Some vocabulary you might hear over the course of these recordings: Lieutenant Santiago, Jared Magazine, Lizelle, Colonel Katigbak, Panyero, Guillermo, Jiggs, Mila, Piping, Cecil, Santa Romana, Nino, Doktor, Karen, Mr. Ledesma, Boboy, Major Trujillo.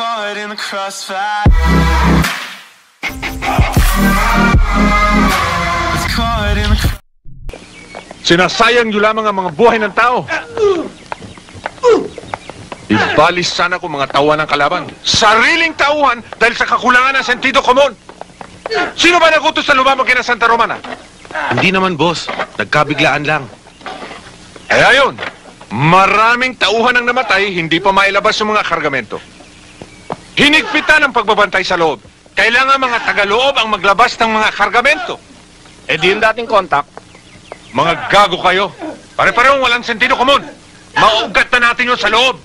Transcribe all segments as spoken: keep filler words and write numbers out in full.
caught in the crossfire. Caught in the... Sinasayang nyo lamang ang mga buhay ng tao. Ibalis sana kung mga tauhan ng kalaban. Sariling tauhan dahil sa kakulangan ng sentido komon. Sino ba nagutos na lumamag kina Santa Romana? Hindi naman, boss. Nagkabiglaan lang. Eh ayun, maraming tauhan ang namatay, hindi pa mailabas yung mga kargamento. Hinigpitan ang pagbabantay sa loob. Kailangan mga tagaloob ang maglabas ng mga kargamento. Eh di yung dating kontak. Mga gago kayo. Pare-parehong walang sentido komon. Maugat na natin yun sa loob.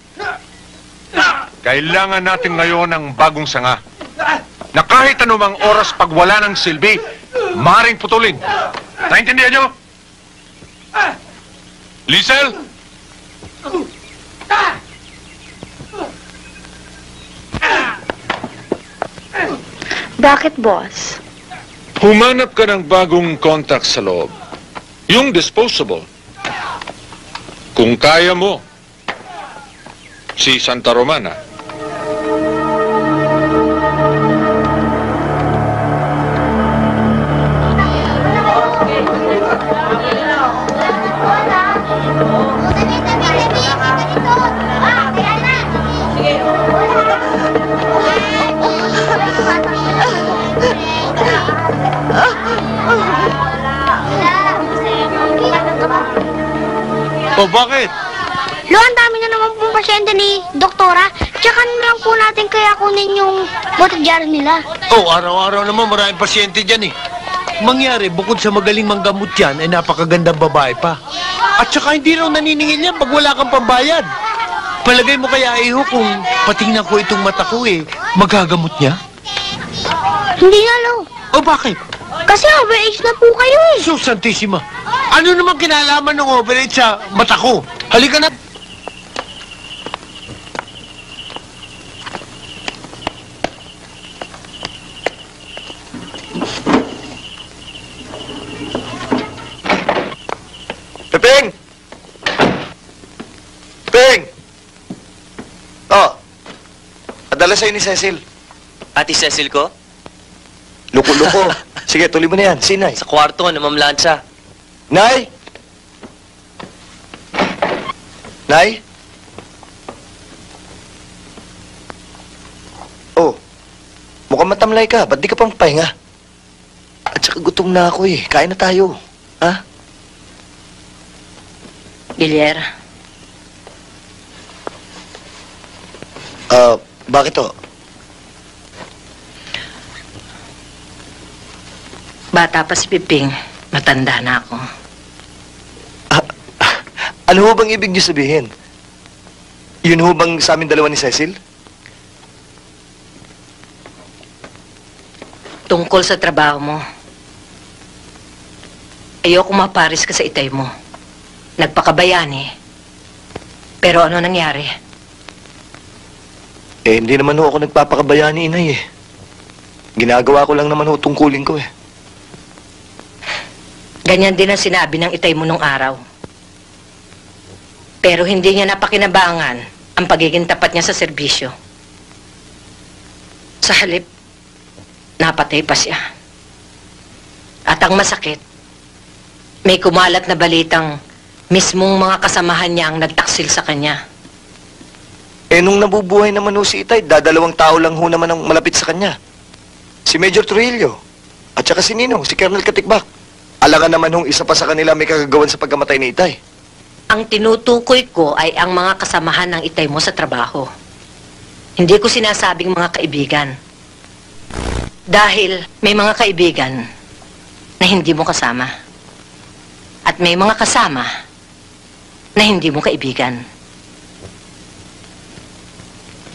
Kailangan natin ngayon ng bagong sanga na kahit anumang oras pag wala ng silbi, maaaring putulin. Naintindihan nyo? Lizelle? Bakit, boss? Humanap ka ng bagong contact sa loob. Yung disposable. Kung kaya mo, si Santa Romana. O bakit? Lo, ang dami na naman pong pasyente ni Doktora. Tsaka na lang po natin kaya kunin yung botidyari nila. Oh, araw-araw naman maraming pasyente dyan eh. Mangyari, bukod sa magaling manggamot yan, ay napakagandang babae pa. At tsaka hindi raw naniningil yan pag wala kang pambayad. Palagay mo kaya, iho, kung patingnan ko itong mata ko eh, magagamot niya? Hindi na, Lo. O bakit? Kasi overage na po kayo eh. So, Santisima. Ano naman kinalaman ng overage sa mata ko? Halika na! Piping! Piping! Oh, nadala sa'yo ni Cecil. Ati Cecil ko? Luko-luko. Sige, tuloy mo na yan. Sinay? Sa kwarto, namamlansa. Nay! Nay? Oh, mukhang matamlay ka. Ba't di ka pang pahinga? At saka gutom na ako eh. Kain na tayo. Ha? Guillermo. Ah, uh, bakit to? Bata pa si Piping. Matanda na ako. Ah, ah, ano ho bang ibig niyo sabihin? Yun ho bang sa amin dalawa ni Cecil? Tungkol sa trabaho mo. Ayoko maparis ka sa itay mo. Nagpakabayan eh. Pero ano nangyari? Eh, hindi naman ho ako nagpapakabayan ni Inay eh. Ginagawa ko lang naman ho tungkulin ko eh. Ganyan din ang sinabi ng itay mo nung araw. Pero hindi niya napakinabangan ang pagiging tapat niya sa serbisyo. Sa halip, napatay pa siya. At ang masakit, may kumalat na balitang mismong mga kasamahan niya ang nagtaksil sa kanya. Eh nung nabubuhay naman ho si itay, dadalawang tao lang ho naman ang malapit sa kanya. Si Major Trujillo, at saka si Nino, si Colonel Katigbak. Alaga naman hong isa pa sa kanila may kagagawan sa pagkamatay ni itay. Ang tinutukoy ko ay ang mga kasamahan ng itay mo sa trabaho. Hindi ko sinasabing mga kaibigan. Dahil may mga kaibigan na hindi mo kasama. At may mga kasama na hindi mo kaibigan.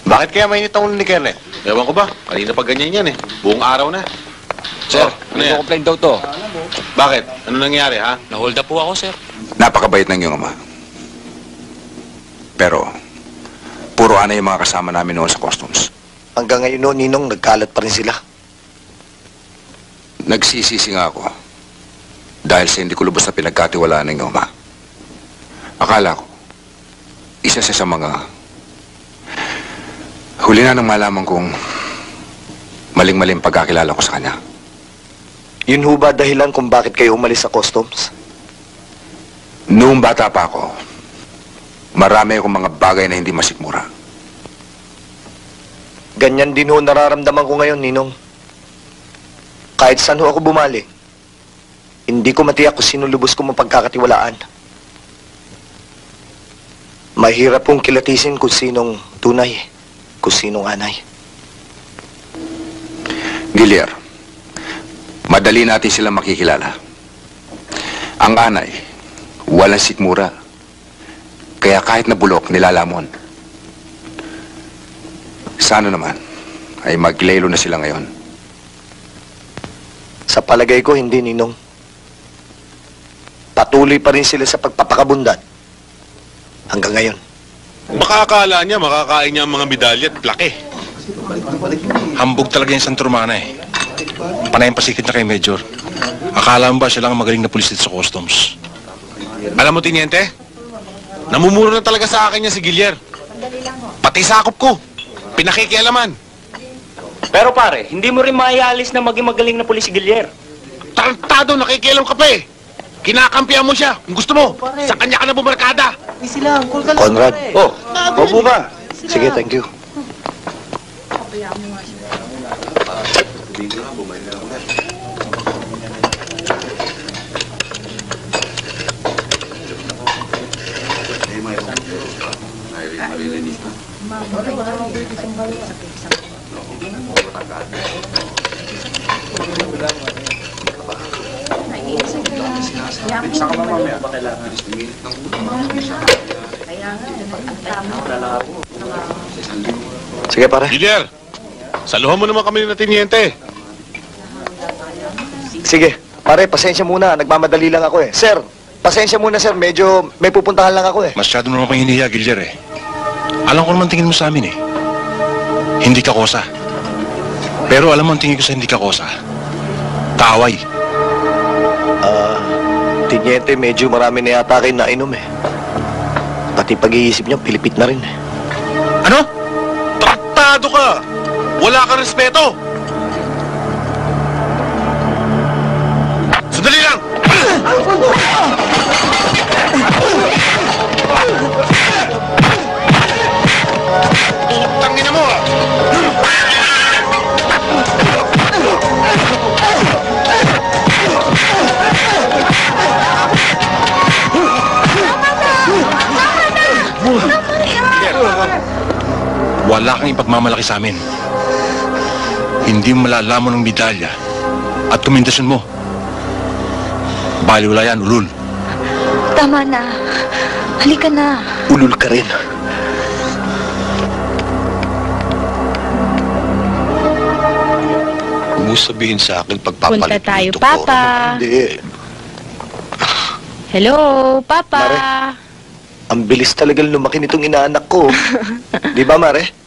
Bakit kaya mainit ang ulo ni Karen? Ewan ko ba? Kanina pa ganyan yan eh. Buong araw na. Sir, oh, ano yan? Complain daw to. Bakit? Ano nangyari, ha? Na-hold up po ako, sir. Napakabait ng iyong ama. Pero, puro ana yung mga kasama namin noon sa customs. Hanggang ngayon noon, Ninong, nagkalat pa rin sila. Nagsisisi nga ako. Dahil sa hindi ko lubos na pinagkatiwalaan ng iyong ama. Akala ko, isa siya sa mga Huli na nang malaman kong maling-maling pagkakilala ko sa kanya. Yun ho ba dahilan kung bakit kayo umalis sa customs? Noong bata pa ako, marami akong mga bagay na hindi masikmura. Ganyan din ho nararamdaman ko ngayon, Ninong. Kahit saan ho ako bumali, hindi ko matiyak kung sino lubos ko mapagkakatiwalaan. Mahirap pong kilatisin kung sinong tunay, kung sinong anay. Guillermo, madali natin silang makikilala. Ang anay, walang sikmura. Kaya kahit na bulok, nilalamon. Sana naman ay maglelo na sila ngayon. Sa palagay ko, hindi, Ninong. Patuloy pa rin sila sa pagpapakabundat hanggang ngayon. Baka akala niya makakain niya ang mga medalya at plake. Hambog talaga yung Santa Romana eh. Panayang pasikit na kay Major. Akala mo ba siya lang magaling na pulis sa customs? Alam mo, Tiniente? Namumuro na talaga sa akin niya si Guillier. Pati sakop ko. Pinakikialaman. Pero pare, hindi mo rin maialis na maging magaling na pulis si Guillier. Tarantado, nakikialam ka pa eh. Kinakampihan mo siya. Kung gusto mo, pare, sa kanya ka na bumarkada. Sila, ka lang, Conrad, pare. Oh, bobo ba? Sige, thank you. Sige pare. Giler, saluhan mo naman kami ng tiniente. Sige, pare, pasensya muna. Nagmamadali lang ako eh. Sir, pasensya muna sir. Medyo may pupuntahan lang ako eh. Masyado naman pang hinihiya, Giler eh. Alam ko naman tingin mo sa amin eh. Hindi ka kosa. Pero alam mo ang tingin ko sa hindi ka kosa. Kaaway. Tiniente, medyo marami na yata kayo nainom eh. Pati pag-iisip niya, pilipit na rin eh. Ano? Traktado ka! Wala kang respeto! Sandali lang! Tangina mo ah! Wala kang ipagmamalaki sa amin. Hindi mo malalaman ang medalya at komendasyon mo. Baliwala yan, ulul. Tama na. Halika na. Ulul ka rin. Huwag mo sabihin sa akin pagpapalit. Punta tayo, Papa. Hindi. Hello, Papa. Mare, ang bilis talagang lumaki nitong inaanak ko. Di ba, Mare?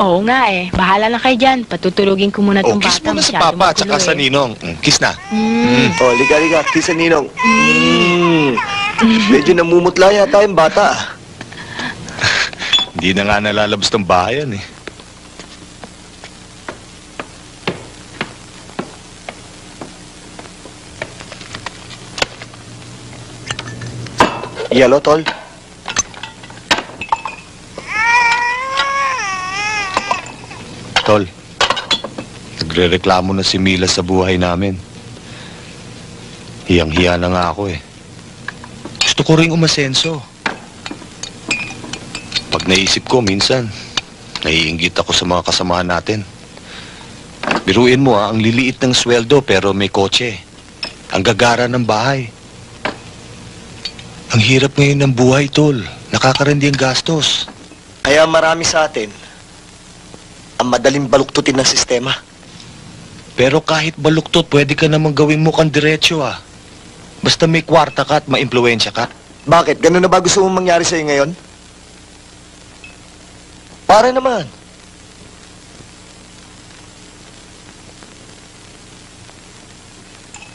Oo nga eh. Bahala na kayo dyan. Patutulugin ko muna itong oh, bata. Kiss muna sa Papa at saka eh. sa Ninong. Mm, kiss na. Mm. Mm. O, oh, liga-liga. Kiss sa Ninong. Mm. Mm. Medyo namumutla yata yung bata. Hindi na nga nalalabas ng bahayan eh. Yalo, tol. Tol, nagre-reklamo na si Mila sa buhay namin. Hiyang-hiya na nga ako eh. Gusto ko ring umasenso. Pag naisip ko minsan, naiinggit ako sa mga kasamahan natin. Biruin mo ah, ang liliit ng sweldo pero may kotse. Ang gagara ng bahay. Ang hirap ngayon ng buhay, tol. Nakakarindi ang gastos. Kaya marami sa atin, ang madaling baluktutin ng sistema. Pero kahit baluktot, pwede ka namang gawin mukhang diretsyo ah. Basta may kwarta ka at maimpluwensya ka. Bakit? Ganun na ba gusto mong mangyari sa'yo ngayon? Para naman.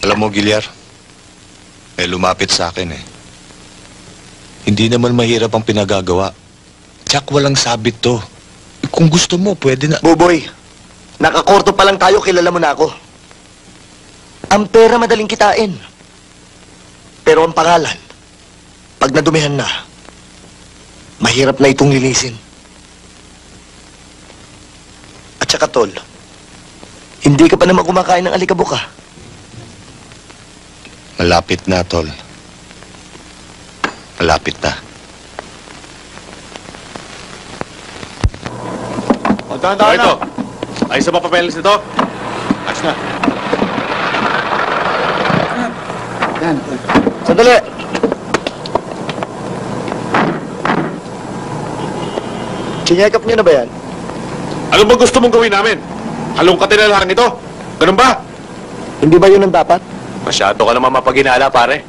Alam mo, Guillermo, eh lumapit sa akin eh. Hindi naman mahirap ang pinagagawa. Tsak walang sabit to. Kung gusto mo, pwede na... Boboy, nakakorto pa lang tayo, kilala mo na ako. Ang pera madaling kitain. Pero ang pangalan, pag nadumihan na, mahirap na itong linisin. At saka, tol, hindi ka pa naman kumakain ng alikabok, ha? Malapit na, tol. Malapit na. O, dahan-dahan na! Ayos na ba papeles nito? Ayos na. Sandali! Chinyekap niyo na ba yan? Ano ba gusto mong gawin namin? Halongkatin na lang ito? Ganun ba? Hindi ba yun ang dapat? Masyado ka naman mapaginala, pare.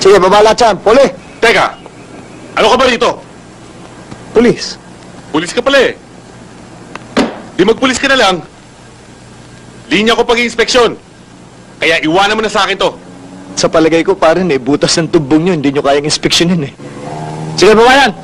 Sige, babala, champ. Poli! Teka! Ano ka ba dito? Pulis. Pulis ka pala eh. Di magpulis ka na lang. Linya ko pag-inspeksyon. Kaya iwanan mo na sa akin to. Sa palagay ko, pare, eh, butas ng tubong nyo. Hindi nyo kayang inspeksyonin eh. Sige, babayan!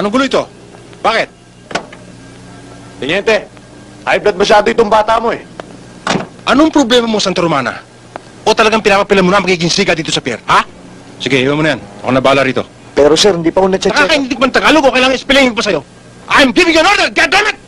Anong gulo ito? Bakit? Teniente, high blood masyado itong bata mo eh. Anong problema mo, Santa Romana? O talagang pinapapila mo na magiging siga dito sa pier, ha? Sige, iwan mo na yan. Ako na bahala rito. Pero sir, hindi pa ako natsa-check. Nakakaindig man Tagalog o kailangan ispilingin pa sa'yo. I'm giving you an order, goddammit!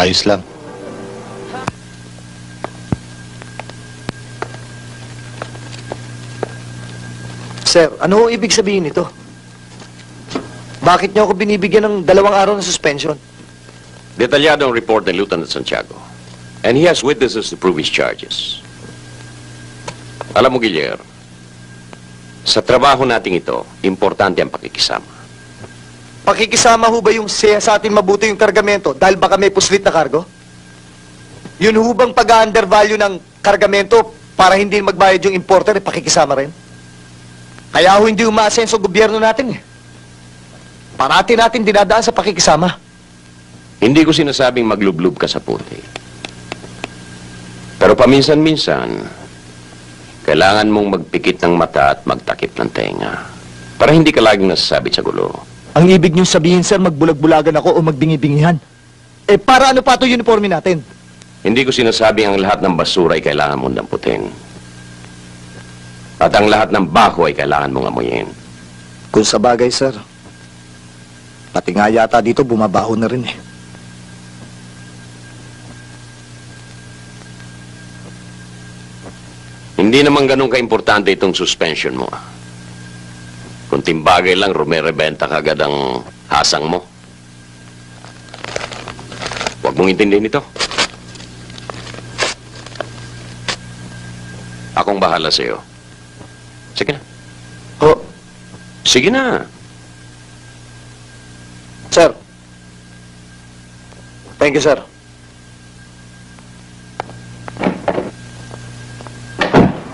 Ayos lang. Sir, ano ang ibig sabihin nito? Bakit niyo ako binibigyan ng dalawang araw na suspension? Detalyado ang report ng Lieutenant Santiago. And he has witnesses to prove his charges. Alam mo, Guillermo, sa trabaho nating ito, importante ang pakikisama. Pakikisama ho ba yung siya sa atin mabuti yung kargamento dahil baka may puslit na cargo? Yun ho bang pag-undervalue ng kargamento para hindi magbayad yung importer, eh, pakikisama rin? Kaya ho hindi umaasenso gobyerno natin eh. Parati natin dinadaan sa pakikisama. Hindi ko sinasabing maglublub ka sa puti. Pero paminsan-minsan, kailangan mong magpikit ng mata at magtakip ng tenga para hindi ka laging nasasabit sa gulo. Ang ibig niyong sabihin, sir, magbulag-bulagan ako o magbingi-bingihan? Eh, para ano pa ito uniforme natin? Hindi ko sinasabing ang lahat ng basura ay kailangan mong damputin. At ang lahat ng bako ay kailangan mong amuyin. Kung sa bagay, sir, pati nga yata dito bumabaho na rin eh. Hindi naman ganun ka-importante itong suspension mo. Kunting bagay lang, rumerebenta ka agad ang hasang mo. Huwag mong intindihin ito. Akong bahala sa'yo. Sige na. Oh. Sige na. Sir. Thank you, sir.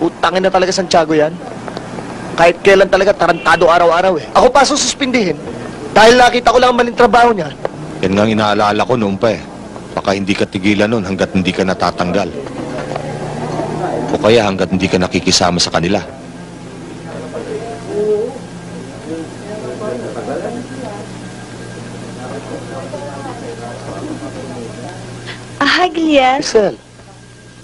Utangin na talaga Santiago yan. Kahit kailan talaga, tarantado araw-araw eh. Ako pa sususpindihin. Dahil nakita ko lang ang maling trabaho niya. Yan nga ang inaalala ko noon pa eh. Baka hindi ka tigilan noon hanggat hindi ka natatanggal. O kaya hanggat hindi ka nakikisama sa kanila. Hi, Guillermo. Lizelle.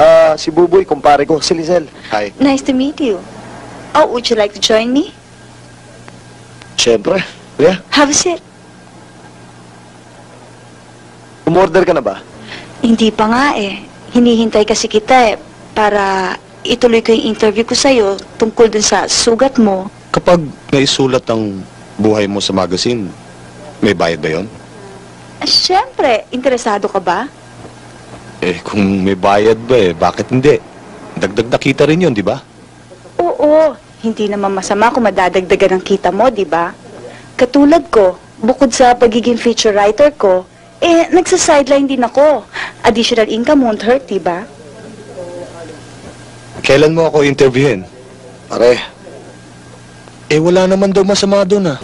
Ah, uh, si Boboy, kumpare ko. Si Lizelle. Hi. Nice to meet you. Oh, would you like to join me? Siyempre. Yeah. Have a seat. Umorder ka na ba? Hindi pa nga eh. Hinihintay kasi kita eh. Para ituloy ko yung interview ko sa'yo tungkol dun sa sugat mo. Kapag naisulat ang buhay mo sa magazine, may bayad ba yun? Siyempre. Interesado ka ba? Eh, kung may bayad ba eh, bakit hindi? Dagdag na kita rin yun, di ba? Oo, hindi naman masama kung madadagdagan ang kita mo, di ba? Katulad ko, bukod sa pagiging feature writer ko, eh, nagsa-sideline din ako. Additional income won't hurt, di ba? Kailan mo ako interviewin? Pare. Eh, wala naman daw masama doon ah.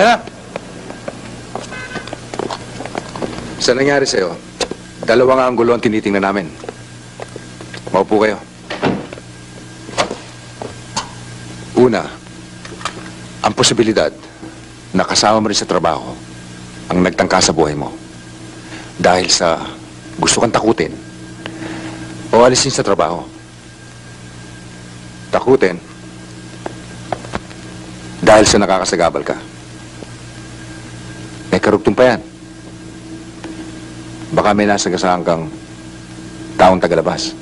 Tara! Sa nangyari sa'yo, dalawa nga ang gulo ang tinitingnan namin. Maupo kayo. Una, ang posibilidad na kasama mo rin sa trabaho ang nagtangka sa buhay mo dahil sa gusto kang takutin o alisin sa trabaho. Takutin dahil sa nakakasagabal ka. May karugtong pa yan. Baka may nasagasaan kang taong tagalabas.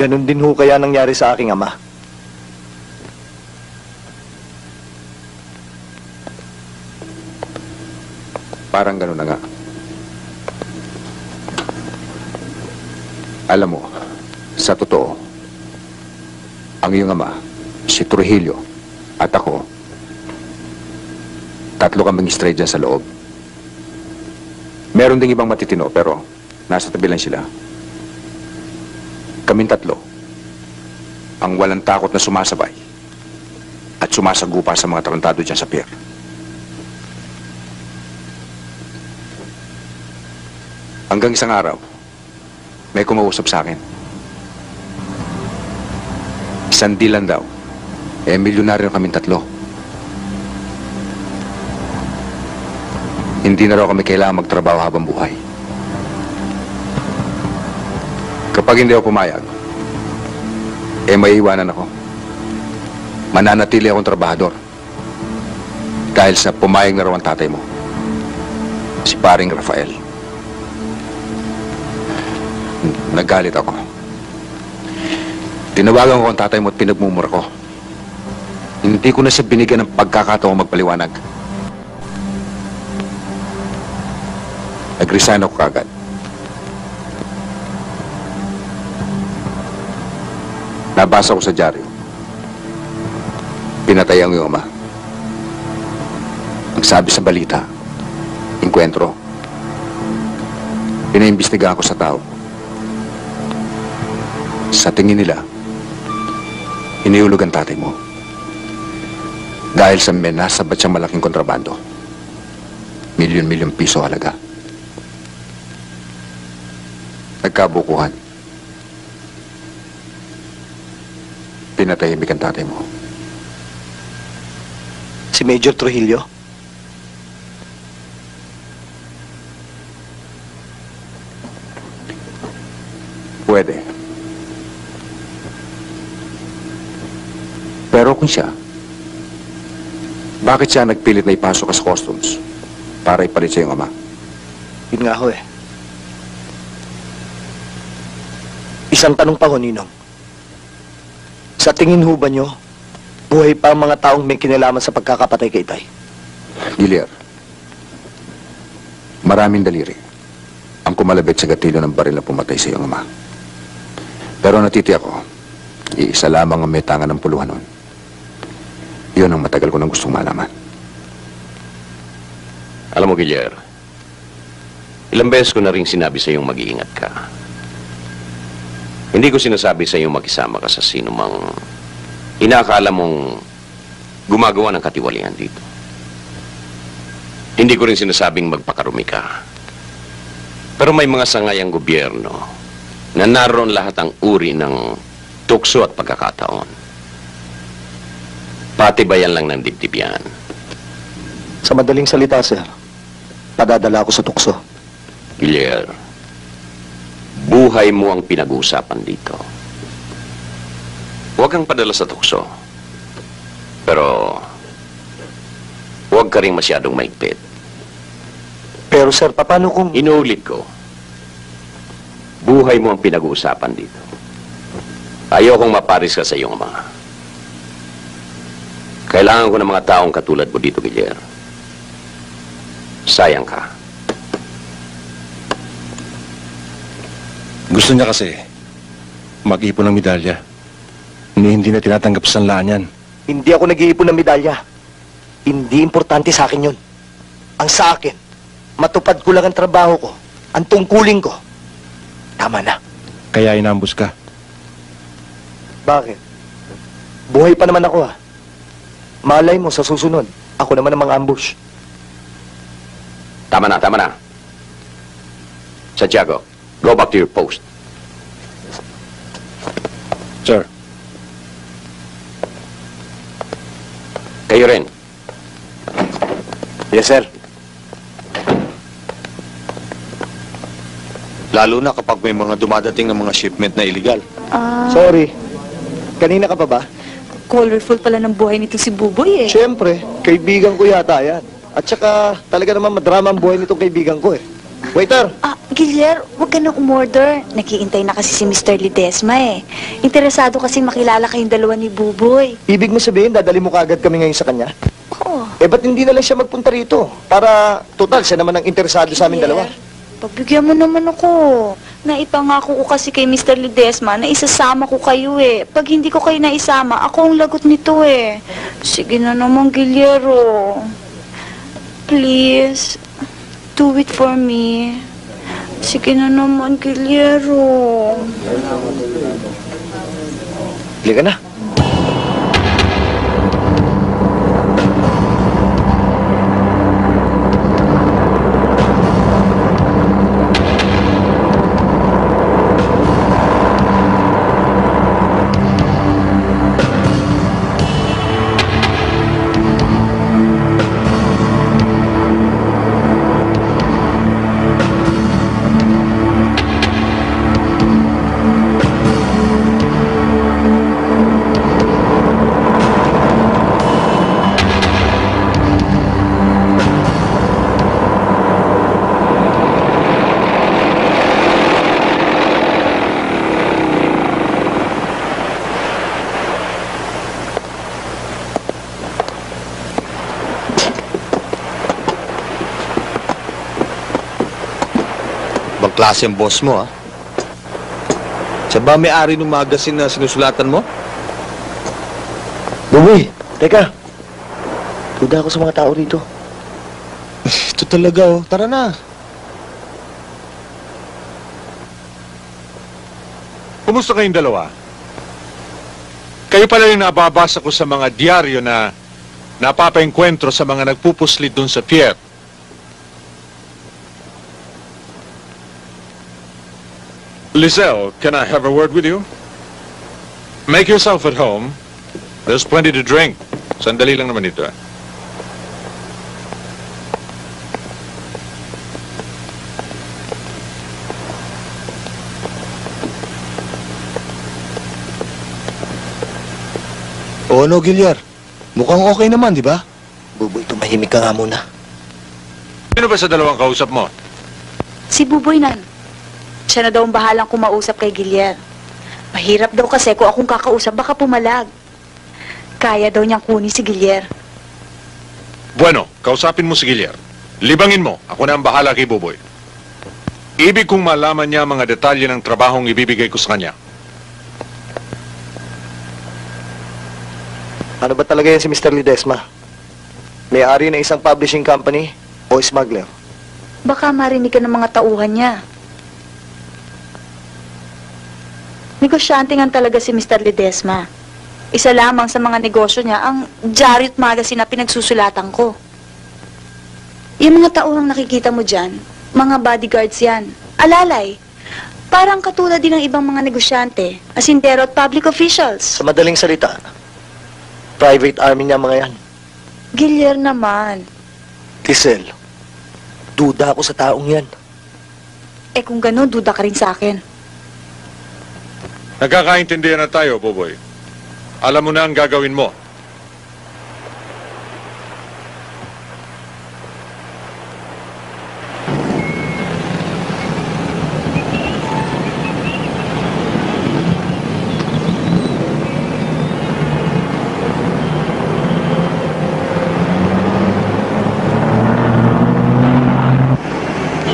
Ganon din ho kaya nangyari sa aking ama. Parang ganon na nga. Alam mo, sa totoo, ang iyong ama, si Trujillo at ako, tatlo kaming straight dyan sa loob. Meron ding ibang matitino, pero nasa tabi lang sila. Kaming tatlo, ang walang takot na sumasabay at sumasagupa sa mga tarantado dyan sa pier. Hanggang isang araw, may kumausap sa akin. Sandilan daw. Eh, milyonaryo kaming tatlo. Hindi na raw kami kailangan magtrabaho habang buhay. Kapag hindi ako pumayag, eh, maiiwanan ako. Mananatili akong trabahador. Dahil sa pumayag na raw ang tatay mo. Si paring Rafael. Naggalit ako. Tinawagan ko ang tatay mo at pinagmumura ko. Hindi ko na siya binigyan ng pagkakataong magpaliwanag. Nag-resign ako kagad. Nabasa ko sa dyaryo. Pinatay ang iyong ama. Nagsabi sa balita, inkwentro. Pinaimbestigahan ko sa tao. Sa tingin nila, iniulog ang tatay mo dahil sa menasabat siyang malaking kontrabando. Milyon-milyon piso halaga. Nagkabukuhan. Pinatahimik ang tatay mo. Si Major Trujillo? Pwede. Pero kung siya, bakit siya nagpilit na ipasok sa customs para ipalit sa iyong ama? Yun nga ho eh. Isang tanong pa ho, Ninong. Sa tingin ho ba nyo, buhay pa ang mga taong may kinalaman sa pagkakapatay kay Itay? Giler, maraming daliri ang kumalabit sa gatilyo ng baril na pumatay sa iyong ama. Pero natitiyak ko, iisa lamang ang may tanga ng puluhan nun. Yun ang matagal ko nang gustong malaman. Alam mo, Guillermo, ilang beses ko na rin sinabi sa iyong mag-iingat ka. Hindi ko sinasabi sa iyong makisama ka sa sinumang inaakala mong gumagawa ng katiwalian dito. Hindi ko rin sinasabing magpakarumi ka. Pero may mga sangayang gobyerno na naroon lahat ang uri ng tukso at pagkakataon. Patibayan lang ng dibdib yan. Sa madaling salita, sir, padadala ako sa tukso. Guillier, buhay mo ang pinag-uusapan dito. Huwag kang padala sa tukso. Pero, huwag ka rin masyadong maigpit. Pero, sir, paano kung... Inuulit ko, buhay mo ang pinag-uusapan dito. Ayokong maparis ka sa iyong mga... Kailangan ko ng mga taong katulad mo dito, Guillermo. Sayang ka. Gusto niya kasi mag-iipon ng medalya. Ni hindi na tinatanggap sa sanlaan yan. Hindi ako nag-iipon ng medalya. Hindi importante sa akin yun. Ang sa akin, matupad ko lang ang trabaho ko, ang tungkulin ko. Tama na. Kaya inambus ka. Bakit? Buhay pa naman ako, ha? Malay mo sa susunod, ako naman ang mga ambush. Tama na, tama na. Santiago, go back to your post. Sir. Kayo rin. Yes, sir. Lalo na kapag may mga dumadating ng mga shipment na illegal. Ah. Sorry. Kanina ka pa ba? Colorful pala ng buhay nito si Boboy eh. Siyempre. Kaibigan ko yata yan. At saka talaga naman madrama ang buhay nitong kaibigan ko eh. Waiter! Ah, Guillermo, huwag ka nang umorder. Nakiintay na kasi si Mister Ledesma eh. Interesado kasi makilala kayong dalawa ni Boboy. Ibig mo sabihin, dadali mo kaagad kami ngayon sa kanya? Oo. Eh, ba't hindi na lang siya magpunta rito? Para, total, siya naman ang interesado Guillermo, sa amin dalawa. Pagbigyan mo naman ako. Naipangako ko kasi kay Mister Ledesma na isasama ko kayo eh. Pag hindi ko kayo naisama, ako ang lagot nito eh. Sige na naman, Guillermo. Please. Do it for me. Sige na naman, Guillermo. Liga na. Klase ang boss mo, ha? Siya ba may-ari ng magazine na sinusulatan mo? Boboy, teka. Duda ako sa mga tao dito. Ito talaga, oh. Tara na. Kumusta kayong dalawa? Kayo pala yung nababasa ko sa mga diaryo na napapaengkwentro sa mga nagpupuslit dun sa pier. Lizelle, can I have a word with you? Make yourself at home. There's plenty to drink. Sandali lang naman ito. Oo, no, Guillermo. Mukhang okay naman, di ba? Boboy, tumahimik ka nga muna. Sino ba sa dalawang kausap mo? Si Boboy na. Siya na daw ang bahalang kumausap kay Guillermo. Mahirap daw kasi kung akong kakausap, baka pumalag. Kaya daw niyang kunin si Guillermo. Bueno, kausapin mo si Guillermo. Libangin mo, ako na ang bahala kay Boboy. Ibig kong malaman niya mga detalye ng trabahong ibibigay ko sa kanya. Ano ba talaga yan si Mister Ledesma? May-ari na isang publishing company o smuggler? Baka marinig ka ng mga tauhan niya. Negosyante nga talaga si Mister Ledesma. Isa lamang sa mga negosyo niya ang Jared Magazine na pinagsusulatan ko. Yung mga tauhang nakikita mo dyan, mga bodyguards yan. Alalay, parang katulad din ng ibang mga negosyante, asintero at public officials. Sa madaling salita, private army niya mga yan. Guillermo naman. Cecil, duda ako sa taong yan. Eh kung gano'n, duda ka rin sa akin. Nagkakaintindihan na tayo, Boboy. Alam mo na ang gagawin mo.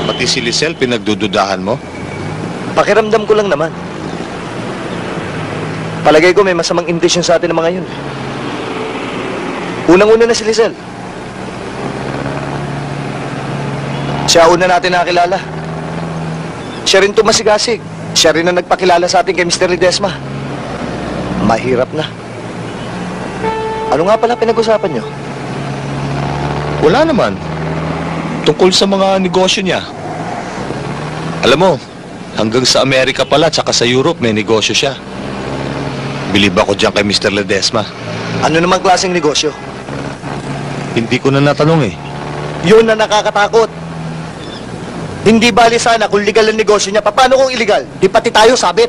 Pati si Lizelle, pinagdududahan mo? Pakiramdam ko lang naman. Palagay ko may masamang intention sa atin ng mga yun. Unang-una na si Lizelle. Siya una natin nakilala. Siya rin tumasigasig. Siya rin ang nagpakilala sa atin kay Mister Ledesma. Mahirap na. Ano nga pala pinag-usapan nyo? Wala naman. Tungkol sa mga negosyo niya. Alam mo, hanggang sa Amerika pala tsaka sa Europe may negosyo siya. Bilib ako dyan kay Mister Ledesma. Ano naman klaseng negosyo? Hindi ko na natanong eh. Yun na nakakatakot. Hindi bali sana kung legal ang negosyo niya, paano kung illegal? Di pati tayo sabit.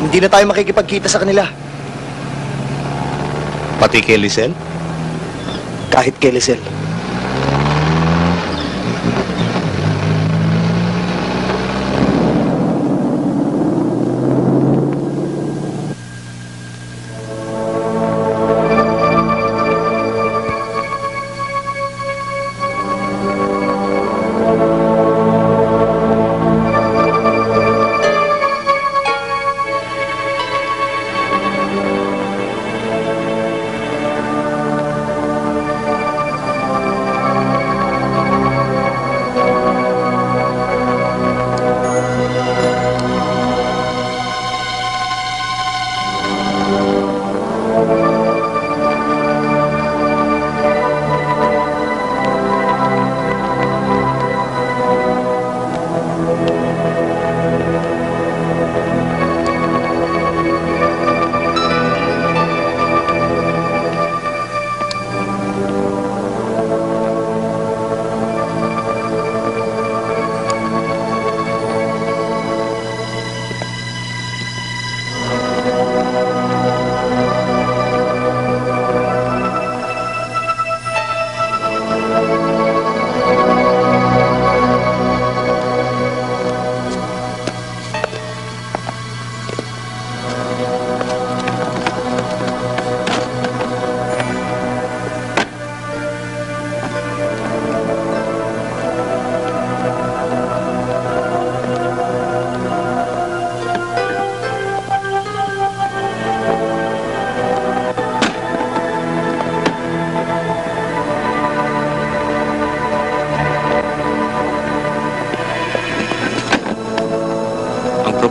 Hindi na tayo makikipagkita sa kanila. Pati kay Lizelle? Kahit kay Lizelle.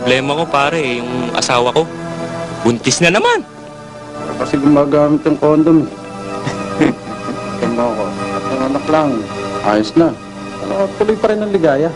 Problema ko pare, yung asawa ko, buntis na naman. Kasi gumagamit ng condom. Tama ko. At yung anak lang, ayos na. Pero tuloy pa rin ang ligaya.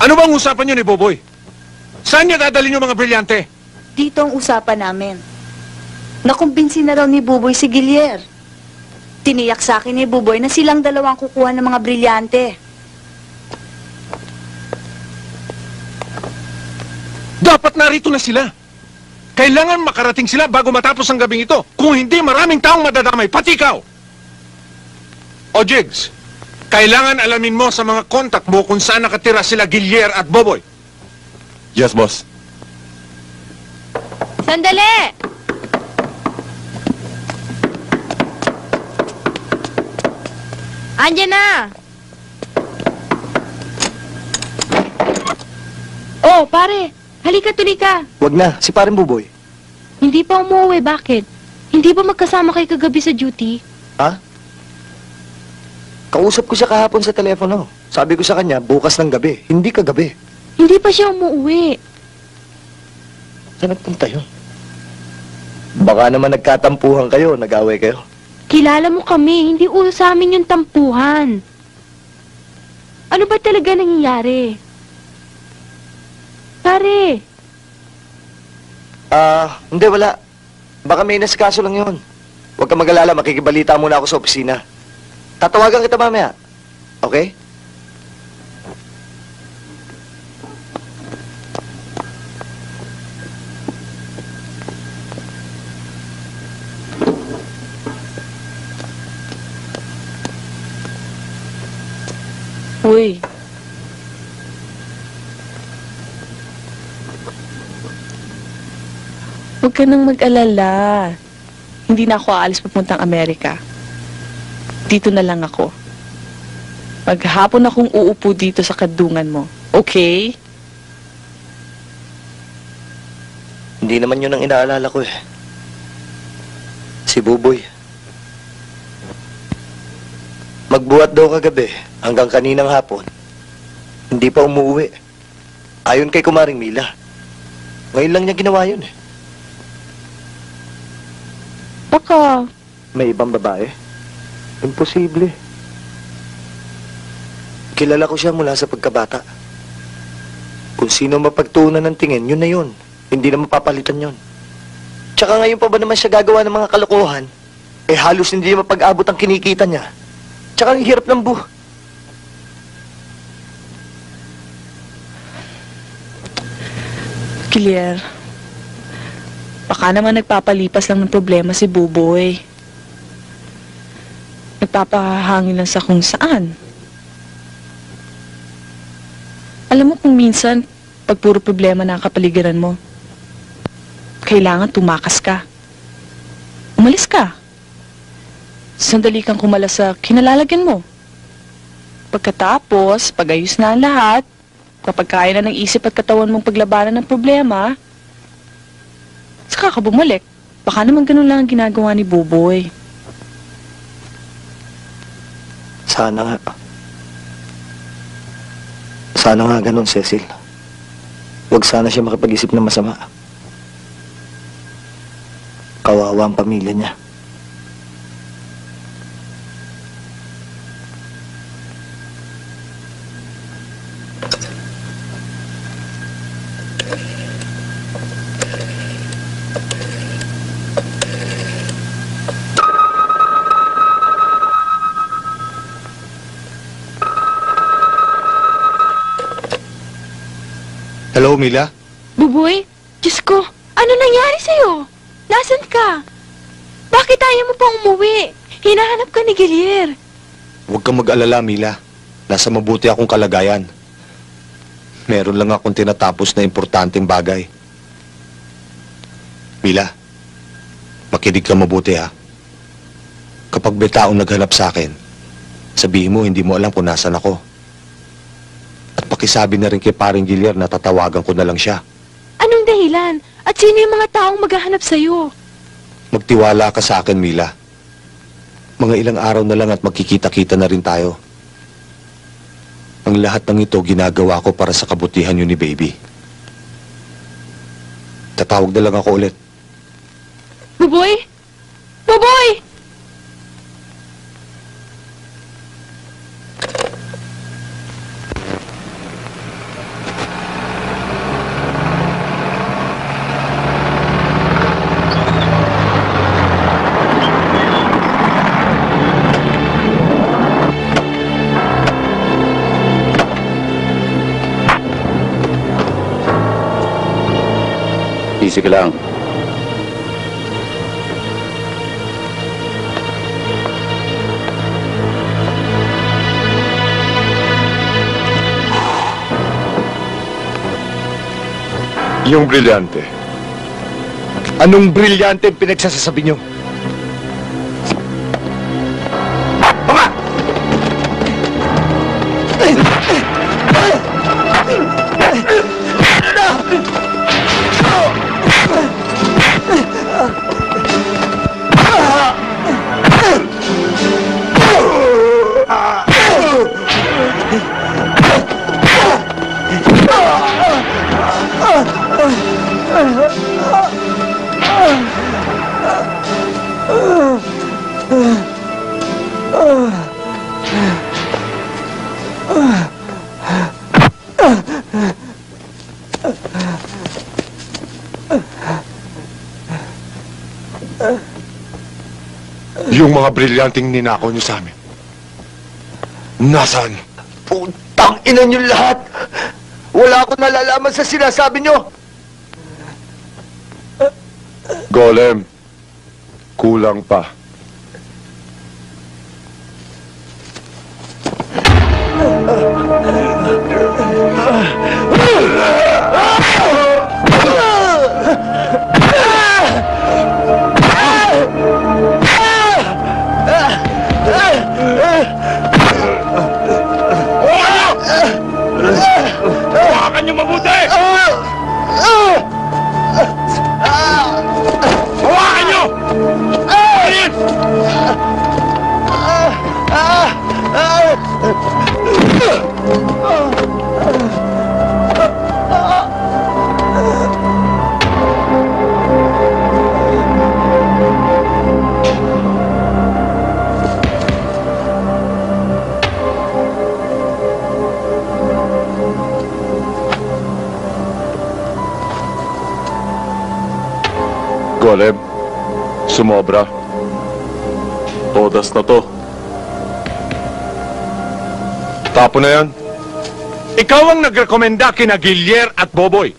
Ano bang usapan niyo ni Boboy? Saan niya dadalhin yung mga brilyante? Dito ang usapan namin. Nakumbinsi na raw ni Boboy si Guillermo. Tiniyak sa akin ni Boboy na silang dalawang kukuha ng mga brilyante. Dapat narito na sila. Kailangan makarating sila bago matapos ang gabing ito. Kung hindi, maraming taong madadamay, pati ikaw. O Jiggs, kailangan alamin mo sa mga kontak mo kung saan nakatira sila Guillermo at Boboy. Yes, boss. Sandali! Andiyan na! Oh, pare! Halika, tuloy ka! Wag na, si pareng Boboy. Hindi pa umuwi, bakit? Hindi ba magkasama kayo kagabi sa duty? Ha? Kausap ko siya kahapon sa telepono. Sabi ko sa kanya, bukas ng gabi. Hindi kagabi. Hindi pa siya umuwi. Saan nagpunta yun? Baka naman nagkatampuhan kayo, nag-away kayo. Kilala mo kami, hindi ulo sa amin yung tampuhan. Ano ba talaga nangyayari? Pare! Ah, uh, hindi, wala. Baka may nasikaso lang yun. Huwag ka mag-alala, makikibalita muna ako sa opisina. Tatawagan kita mamaya. Okay? Uy. Huwag ka nang mag-alala. Hindi na ako aalis papuntang Amerika. Dito na lang ako. Maghapon akong uupo dito sa kadungan mo. Okay? Hindi naman yun ang inaalala ko eh. Si Boboy. Magbuhat daw kagabi hanggang kaninang hapon. Hindi pa umuwi. Ayon kay Kumaring Mila. Ngayon lang niya ginawa yun eh. Baka... May ibang babae? Imposible. Kilala ko siya mula sa pagkabata. Kung sino mapagtuunan ng tingin, yun na yun. Hindi na mapapalitan yun. Tsaka ngayon pa ba naman siya gagawa ng mga kalokohan? Eh halos hindi mapag-abot ang kinikita niya. Tsaka ang hirap ng buhay. Clear. Baka naman nagpapalipas lang ng problema si Boboy. Nagpapahangin lang sa kung saan. Alam mo kung minsan, pag puro problema na ang kapaligiran mo, kailangan tumakas ka. Umalis ka. Sandali kang kumala sa kinalalagyan mo. Pagkatapos, pag-ayos na ang lahat, kapag kaya na ng isip at katawan mong paglabanan ng problema, saka ka bumalik. Baka naman ganun lang ang ginagawa ni Boboy. Sana nga. Sana nga ganun, Cecil. Huwag sana siya makapag-isip ng masama. Kawawa ang pamilya niya. Hello, Mila? Boboy, Diyos ko, ano nangyari sa'yo? Nasaan ka? Bakit ayaw mo pang umuwi? Hinahanap ka ni Guillermo. Huwag kang mag-alala, Mila. Nasa mabuti akong kalagayan. Meron lang akong tinatapos na importanteng bagay. Mila, makinig ka mabuti ha. Kapag may taong naghanap sa akin, sabihin mo hindi mo alam kung nasaan ako. Pakisabi na rin kay paring Guillermo na tatawagan ko na lang siya. Anong dahilan? At sino yung mga taong maghahanap sa'yo? Magtiwala ka sa akin, Mila. Mga ilang araw na lang at magkikita-kita na rin tayo. Ang lahat ng ito ginagawa ko para sa kabutihan yun ni Baby. Tatawag na lang ako ulit. Boboy! Boboy! Sige lang. Yung brilyante. Anong brilyante pinagsasasabi niyo? Yung mga brilyanting ninakaw niyo sa amin. Nasaan? Putang ina niyo lahat! Wala akong nalalaman sa sinasabi niyo! Golem, kulang pa. Golem, sumobra. Todas na to. Tapo na yan. Ikaw ang nagrekomenda kina Guillermo at Boboy.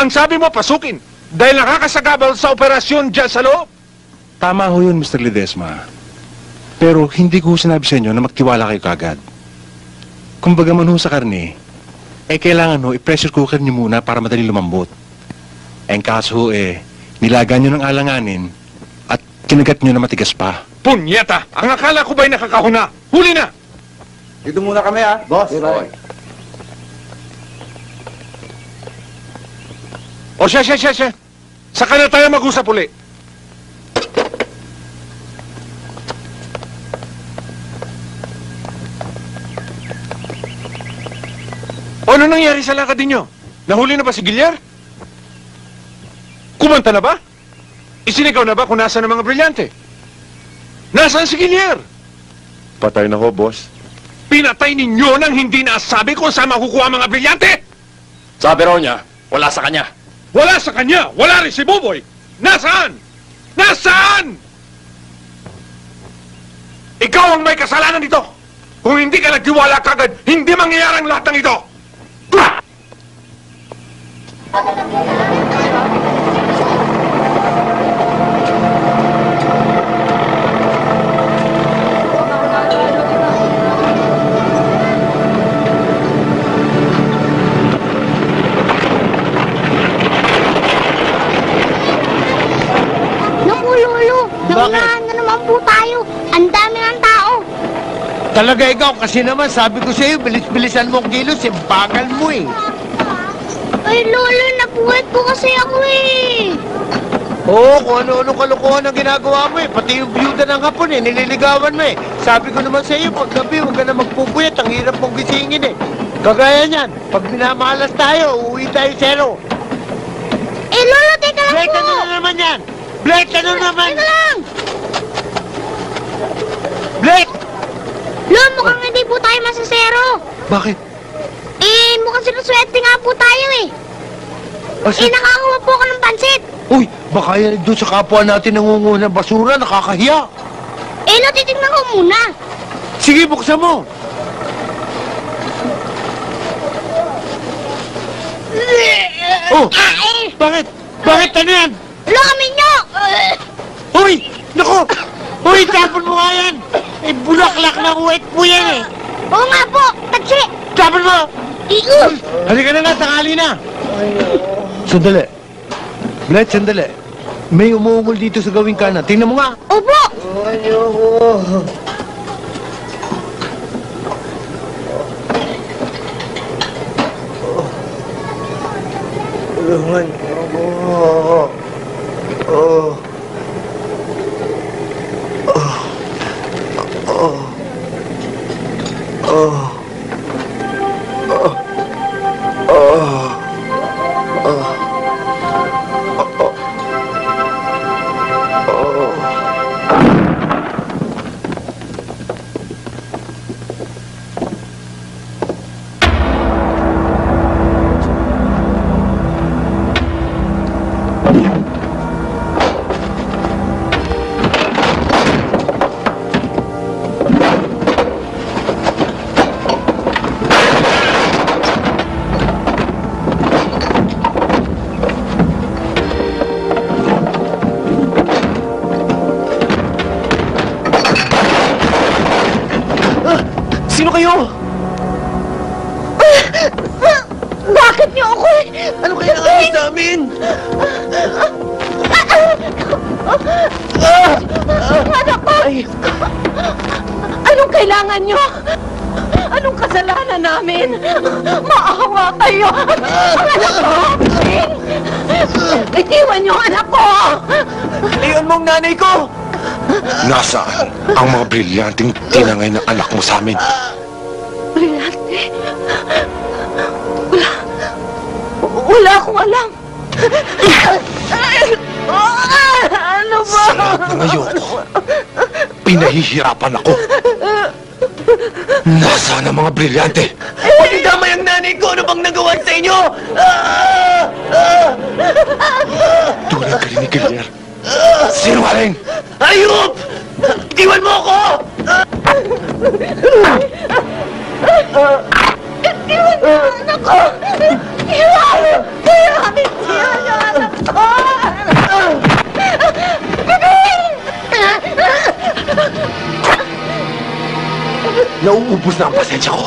Ang sabi mo, pasukin. Dahil nakakasagabal sa operasyon dyan sa loob. Tama ho yun, Mister Ledesma. Pero hindi ko sinabi sa inyo na magtiwala kayo kagad. Kung baga man ho sa karne, eh kailangan ho, i-pressure cooker niyo muna para madali lumambot. Ang kaso eh, nilagan nyo ng alanganin at kinagat nyo na matigas pa. Punyeta! Ang akala ko ba'y nakakahuna? Huli na! Dito muna kami ah, boss. Boy. O siya, siya, siya, siya. Saka na tayo mag-usap uli. O, ano nangyari sa lakad ninyo? Nahuli na ba si Guillermo? Kumanta na ba? Isinigaw na ba kung nasaan ang mga brilyante? Nasaan si Guillermo? Patay na ho, boss. Pinatay ninyo nang hindi nasabi kung saan makukuha mga brilyante? Sabi raw niya, wala sa kanya. Wala sa kanya? Wala rin si Boboy? Nasaan? Nasaan? Ikaw ang may kasalanan dito. Kung hindi ka nagtiwala kagad, hindi mangyayarang lahat ng ito. Talaga ikaw, kasi naman sabi ko sa'yo, bilis-bilisan mo ang kilos, simbagal mo eh. Ay lolo, nabuhat po kasi ako eh. Oo, kung ano-ano kalukuhan ang ginagawa mo eh. Pati yung byuda ng hapon eh, nililigawan mo eh. Sabi ko naman sa'yo, paggabi huwag ka na magpupuyat, ang hirap mong gisingin eh. Kagaya niyan, pag minamalas tayo, uuwi tayo zero. Eh lolo, teka lang po. Blake, ano na naman yan? Blake, ano naman? Teka lang! Blake! Lolo, mukhang hindi po tayo masasero. Bakit? Eh, mukhang sinuswerte nga po tayo eh. As eh, nakakuha po ako ng pansit. Uy, baka yan doon sa kapwa natin nangunguha ng basura, nakakahiya. Eh, Lolo, titignan ko muna. Sige, buksan mo. Oh, ah, eh. Bakit? Bakit? Ano yan? Lolo, kami nyo! Uy, naku! Uy, tapon mo nga yan! Eh, bulaklak na uwet po yan eh! Oo nga po! Tatsi! Tapon mo! Iyon! Halika na nga, tangali na! Sandali! Bled, sandali! May umuungol dito sa gawing kanan. Tingnan mo nga! Opo! Ayoko! Tulungan ako! Oh! Oh. Oh. Oh. Oh. Oh. Oh. Oh. Sino kayo? Bakit niyo ako? Ano kaya ang amin sa amin? Anak ko! Anong kailangan niyo? Anong kasalanan namin? Maawa kayo! Ang anak ko! Itiwan niyo ang anak ko! Iyon mong nanay ko! Nasaan ang mga brilyanting tinangay ng anak mo sa amin? Brilyante? Wala. Wala akong alam. Ano ba? Sa lahat ng ayoko, pinahihirapan ako. Nasaan ang mga brilyante? Huwag damay ang nanay ko! Ano bang nagawa sa inyo? Tulad ka rin ni Guillermo. Sinungaling! Ayup! Itiwan mo ako! Itiwan mo ang anak ko! Itiwan! Itiwan! Itiwan ang anak ko! Nauubos na ang pasensya ko.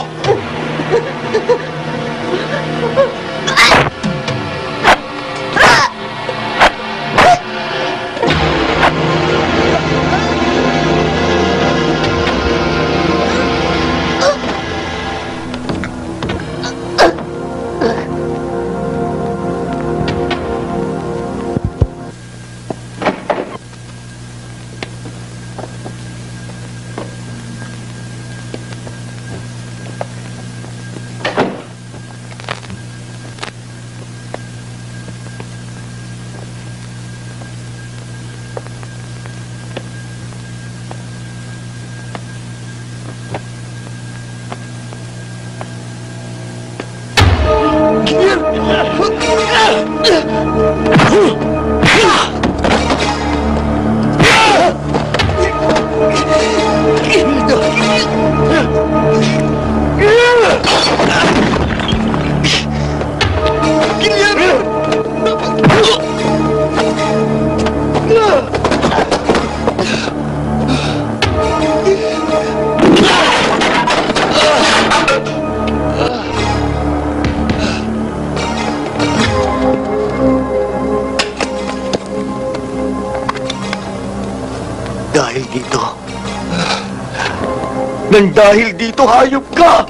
Nang dahil dito, hayop ka!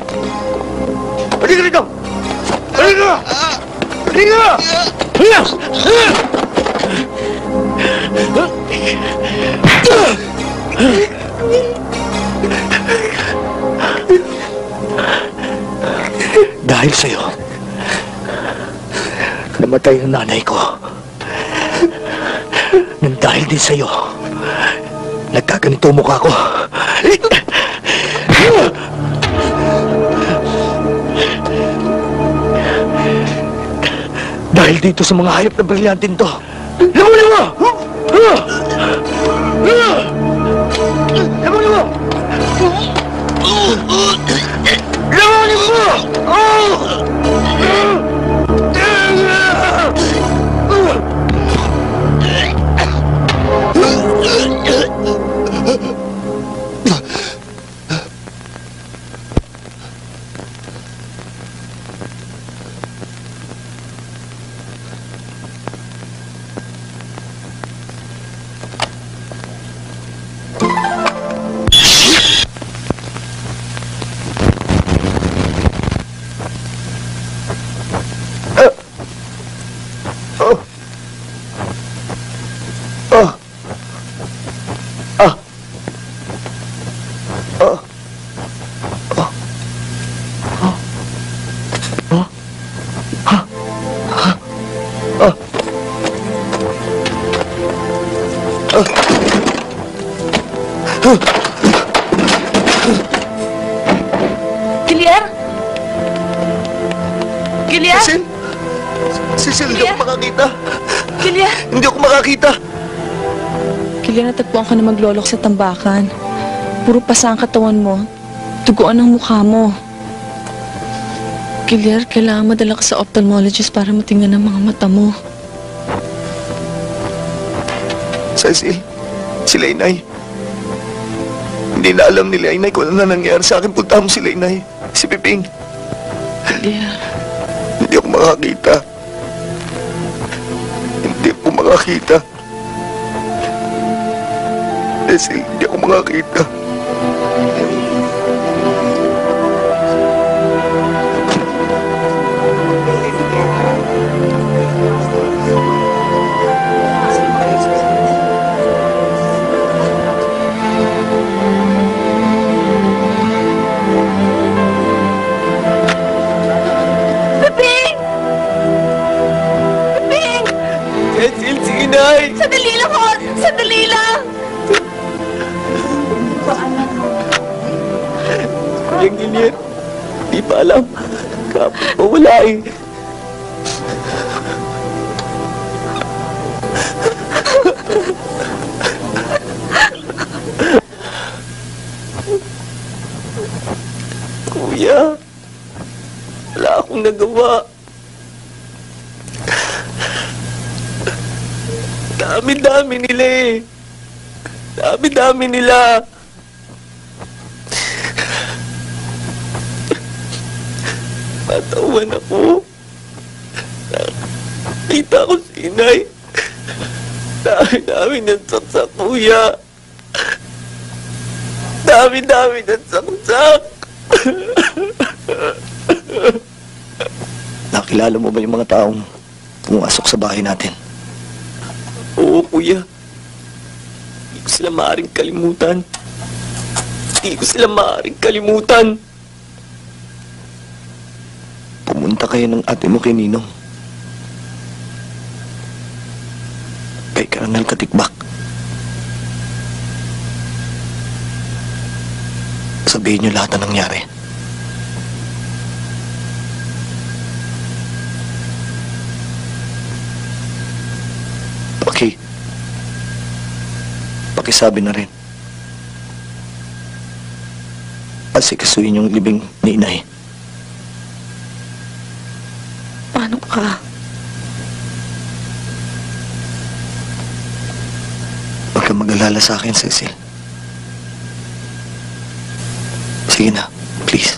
Halika rito! Halika! Halika! Dahil sa'yo, namatay ang nanay ko. Nang dahil din sa'yo, nagkaganito ang mukha ko. Dahil dito sa mga hayop na brilyantin to. Lamunin mo! Lamunin mo! Lamunin mo! Natagpuan ka na maglolok sa tambakan. Puro pasa ang katawan mo. Tuguan ang mukha mo. Giler, kailangan madala ka sa ophthalmologist para matingnan ang mga mata mo. Cecil, sila inay. Hindi hindi na alam nila, Inay, kung ano na nangyari sa akin. Punta mo sila, Inay. Si Piping. Yeah. Hindi ako makakita. Hindi ako makakita. Cecil, hindi ako makakita. Dami nila. Patawan ako. Nakita ko si Inay. Dami-dami ng saksak, kuya. Dami-dami ng saksak. Nakilala mo ba yung mga taong pumasok sa bahay natin? Oo, kuya. Sila maaaring kalimutan. Hindi ko sila maaaring kalimutan. Pumunta kayo ng ate mo kay Nino. Kay Colonel Katigbak. Sabihin niyo lahat na nangyari. Okay. Pakisabi na rin. Asikasuin yung libing ni Inay. Paano ka? Huwag kang mag-alala sa akin, Cecil. Sige na, please.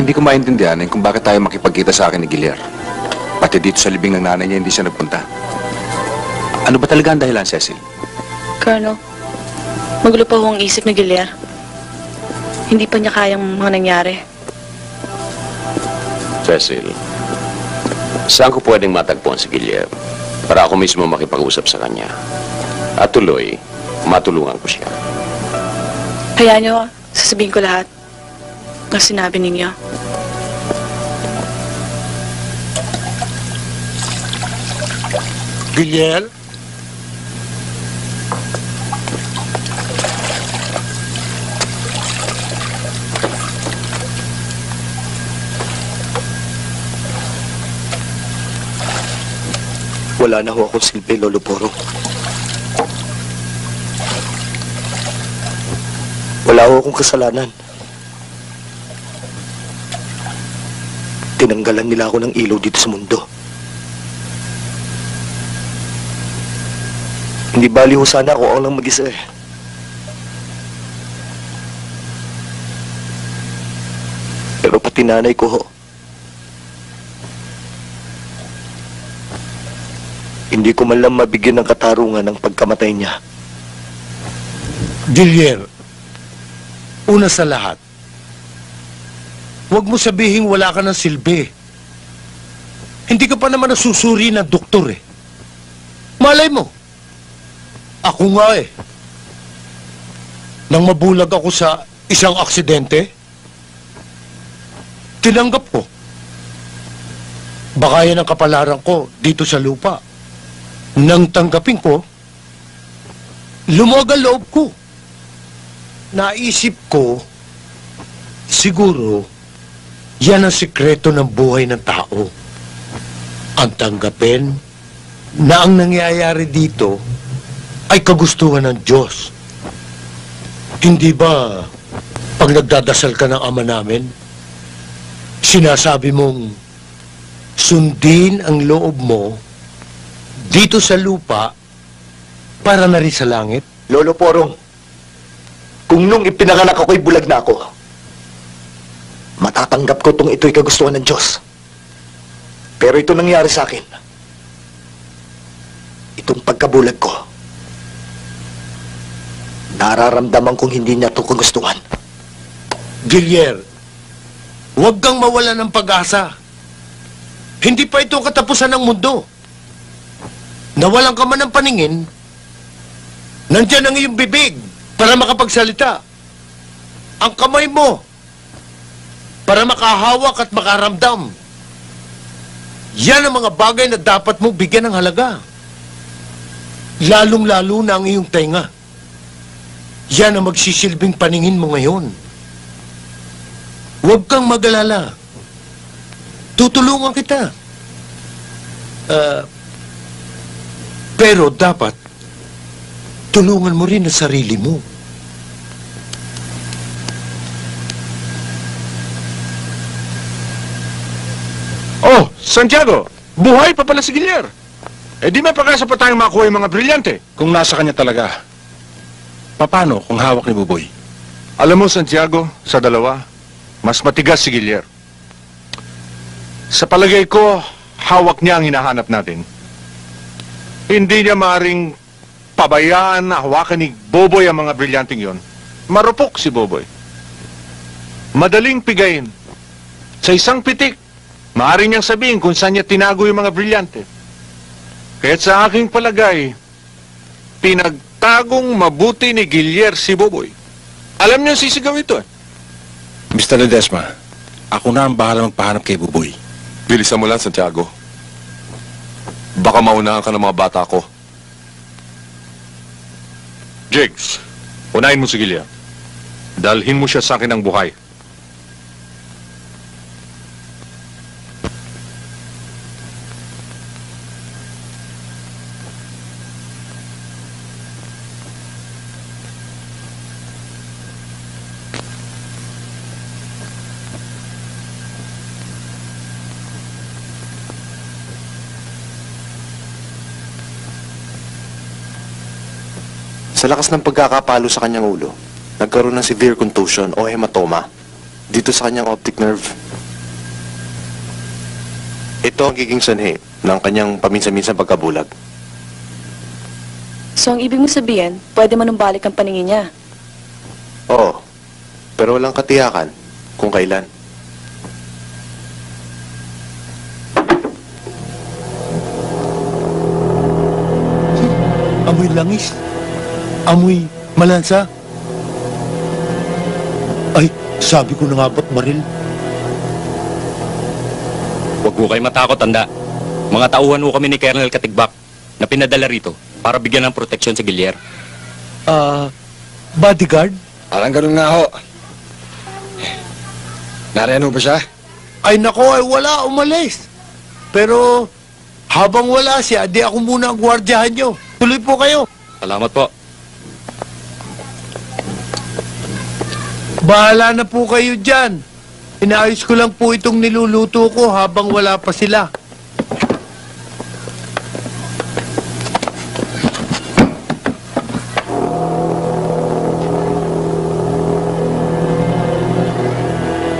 Hindi ko maintindihan kung bakit tayo makipagkita sa akin ni Guillermo. Pati dito sa libing ng nanay niya, hindi siya nagpunta. Ano ba talaga ang dahilan, Cecil? Colonel, magulo pa ho ang isip ni Guillermo. Hindi pa niya kayang mga nangyari. Cecil, saan ko pwedeng matagpuan si Guillermo para ako mismo makipag-usap sa kanya? At tuloy, matulungan ko siya. Hayaan niyo, sasabihin ko lahat ng sinabi ninyo. Guillermo? Wala na ho akong silbi, Lolo Poro. Wala ho akong kasalanan. Tinanggalan nila ako ng ilaw dito sa mundo. Hindi bali ho sana ako ang lang mag-isa eh. Pero pati nanay ko ho, hindi ko man lang mabigyan ng katarungan ng pagkamatay niya. Guillermo, una sa lahat, huwag mo sabihin wala ka ng silbi. Hindi ka pa naman nasusuri ng doktor eh. Malay mo, ako nga eh. Nang mabulag ako sa isang aksidente, tinanggap ko. Baka yan ang kapalaran ko dito sa lupa. Nang tanggapin ko, lumuwag ang loob ko. Naisip ko, siguro, yan ang sikreto ng buhay ng tao. Ang tanggapin na ang nangyayari dito ay kagustuhan ng Diyos. Hindi ba, pag nagdadasal ka ng Ama namin, sinasabi mong, sundin ang loob mo dito sa lupa para na rin sa langit? Lolo Porong, kung nung ipinanganak ako'y bulag na ako, matatanggap ko tong ito'y kagustuhan ng Diyos. Pero ito nangyari sa akin. Itong pagkabulag ko, nararamdaman kong hindi niya ito kagustuhan. Guillermo, huwag kang mawala ng pag-asa. Hindi pa ito katapusan ng mundo. Nawalan ka man ng paningin, nandiyan ang iyong bibig para makapagsalita. Ang kamay mo para makahawak at makaramdam. Yan ang mga bagay na dapat mong bigyan ng halaga. Lalong-lalo na ang iyong tenga. Yan ang magsisilbing paningin mo ngayon. Huwag kang mag-alala. Tutulungan kita. Ah... Uh, Pero dapat, tulungan mo rin ang sarili mo. Oh, Santiago! Buhay pa pala si Guillermo! Eh di may pag-asa pa tayong makuha yung mga brilyante kung nasa kanya talaga. Paano kung hawak ni Boboy? Alam mo, Santiago, sa dalawa, mas matigas si Guillermo. Sa palagay ko, hawak niya ang hinahanap natin. Hindi niya maaaring pabayaan na hawakan ni Boboy ang mga brilyanteng yon. Marupok si Boboy. Madaling pigayin. Sa isang pitik, maaaring niyang sabihin kung saan niya tinago yung mga brilyante. Kaya't sa aking palagay, pinagtagong mabuti ni Guillermo si Boboy. Alam niyo sisigaw ito eh. mister Ledesma, ako na ang bahala magpahanap kay Boboy. Bilisan mo lang, Santiago. Baka maunahan ka ng mga bata ko. Jiggs, unahin mo si Guillermo. Dalhin mo siya sa akin ng buhay. Sa lakas ng pagkakapalo sa kanyang ulo, nagkaroon ng severe contusion o hematoma dito sa kanyang optic nerve. Ito ang giging sanhi ng kanyang paminsan-minsan pagkabulag. So ang ibig mo sabihin, pwede manumbalik ang paningin niya? Oo, pero walang katiyakan kung kailan. Amoy langis. Amoy malansa. Ay, sabi ko na nga ba't baril? Huwag ko kayo matakot, tanda. Mga tauhan ko kami ni Colonel Katigbak na pinadala rito para bigyan ng proteksyon si Guillermo. Ah, uh, bodyguard? Parang ganun nga ho. Nariyan ho ba siya? Ay nako, ay wala, umalis. Pero habang wala siya, di ako muna ang gwardyahan nyo. Tuloy po kayo. Salamat po. Bahala na po kayo dyan. Inaayos ko lang po itong niluluto ko habang wala pa sila.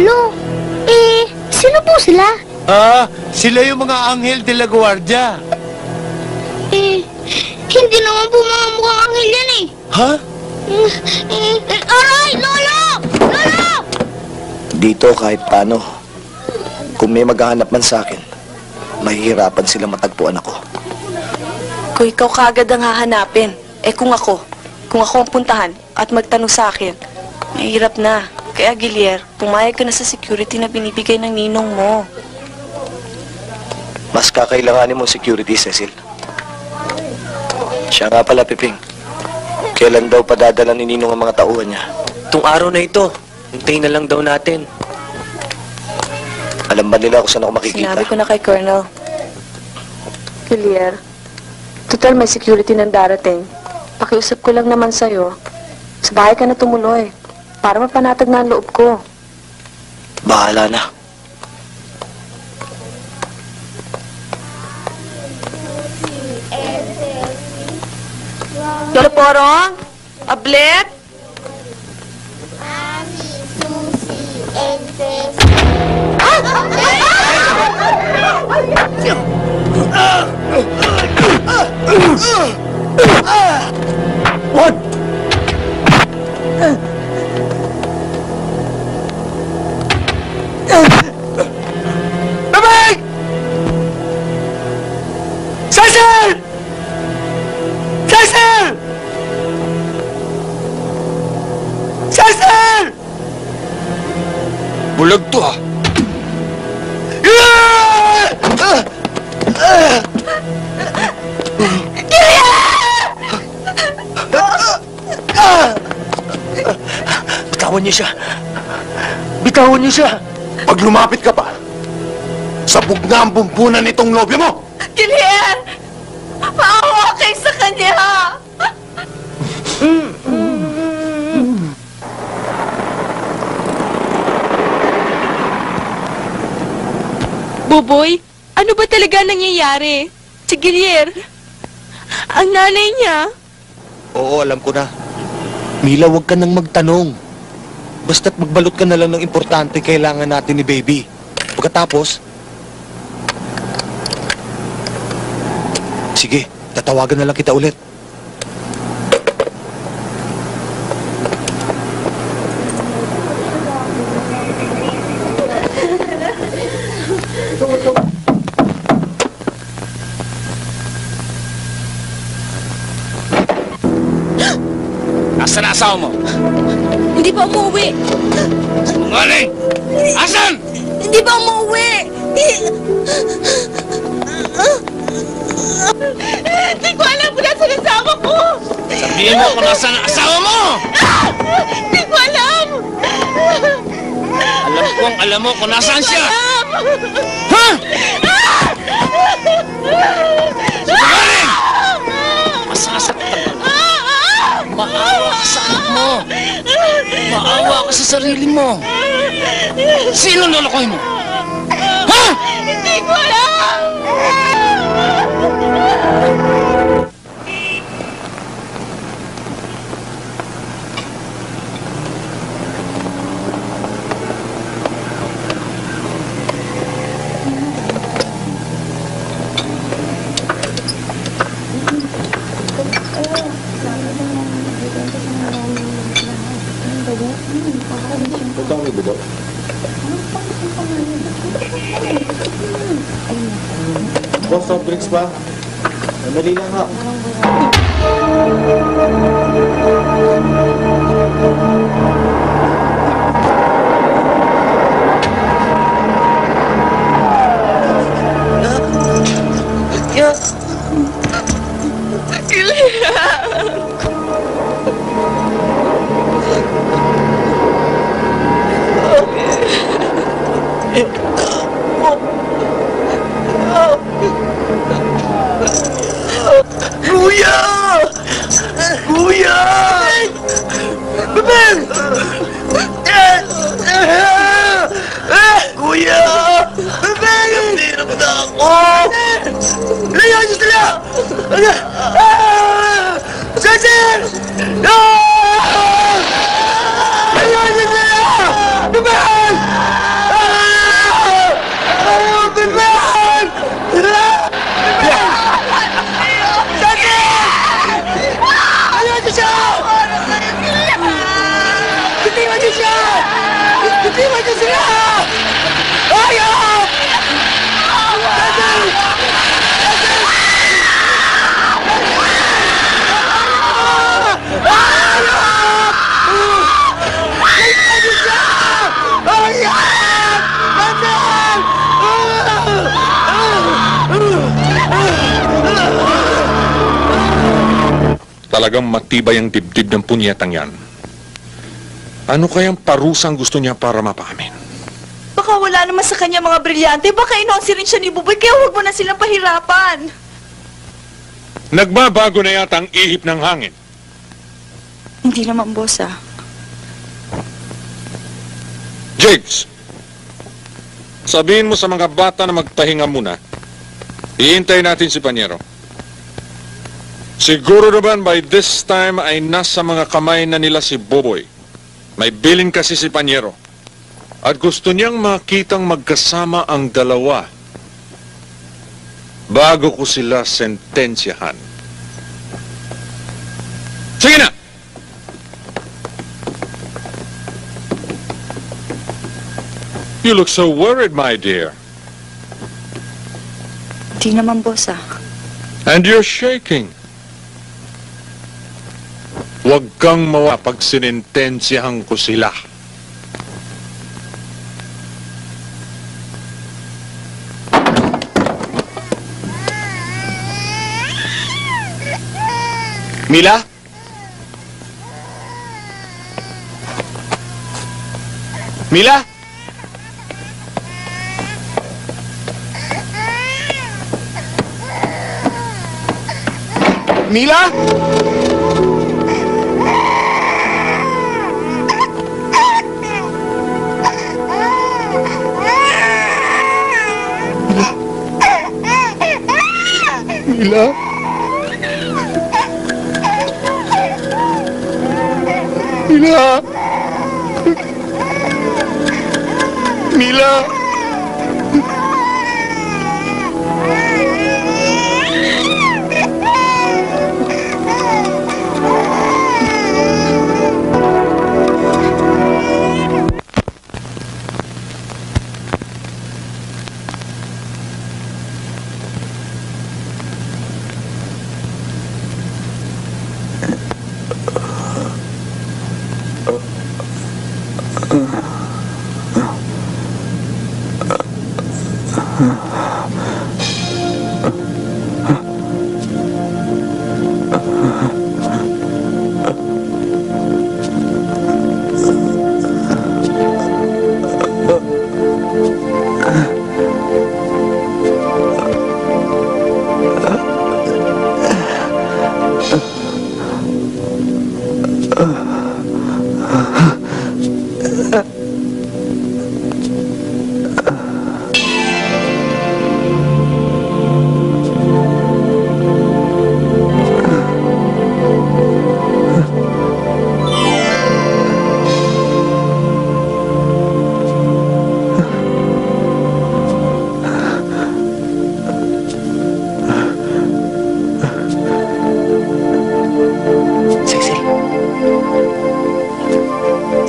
Lo, eh, sino po sila? Ah, sila yung mga anghel de la guardia. Eh, hindi naman po mga mukhang anghel yan eh. Ha? Huh? Aray, Lolo! Lolo! Dito kahit paano, kung may maghahanap man sa akin, mahihirapan silang matagpuan ako. Kung ikaw kaagad ang hahanapin, eh kung ako, kung ako ang puntahan at magtanong sa akin, mahirap na. Kaya Guillermo, pumayag ka na sa security na binibigay ng ninong mo. Mas kakailanganin mong security, Cecil. Siya nga pala, Piping. Kailan daw padadala ni Nino ang mga tauhan niya? Itong araw na ito. Hintayin na lang daw natin. Alam ba nila kung saan ako makikita? Sinabi ko na kay Colonel. Guillermo, total may security nang darating. Pakiusap ko lang naman sa'yo. Sa bahay ka na tumuloy. Para mapanatag na ang loob ko. Bahala na. Lolo Porong? Ablet? Mami, Susi, and Cecil. Ah! What? Babay! Cecil! Cecil! Cecil! Bulag to ha. Bitawan niyo siya. Bitawan niyo siya. Pag lumapit ka pa, sabog na ang bumbunan itong lobya mo! Guillermo! Maawa kayo sa kanya! Mm. Mm. Boboy, ano ba talaga nangyayari? Si Guillermo, ang nanay niya? Oo, alam ko na. Mila, huwag ka nang magtanong. Basta't magbalot ka na lang ng importante kailangan natin ni Baby. Pagkatapos, sige, tatawagan na lang kita ulit. Asan ang asawa mo? Hindi pa umuwi. Ngaling! Asan? Hindi pa umuwi. Hindi ko alam kung nasan ang asawa ko. Sabihin mo kung nasan ang asawa mo! Hindi ko alam. Alam ko ang alam mo kung nasan siya. Ha? Ngaling! Masasaktan. Maawa ka sa anak mo. Maawa ka sa sarili mo. Sino lolokoy mo? Ha? Hindi ko alam! Soft drinks ba? Madali lang ha. Talagang matibay ang dibdib ng punyetang yan. Ano kayang parusang gusto niya para mapamin? Baka wala naman sa kanya mga brilyante. Baka inonsi rin siya ni Boboy, kaya huwag mo na silang pahirapan. Nagbabago na yata ang ihip ng hangin. Hindi naman, boss, ah. Jiggs! Sabihin mo sa mga bata na magpahinga muna. Iintay natin si Panyero. Siguro naman by this time ay nasa mga kamay na nila si Boboy. May bilin kasi si Panyero. At gusto niyang makitang magkasama ang dalawa bago ko sila sentensyahan. Sige na! You look so worried, my dear. Di naman, boss, ah. And you're shaking. Huwag kang mawa pag sinintensyahan ko sila. Mila? Mila? Mila? Mila? Mila? Mila?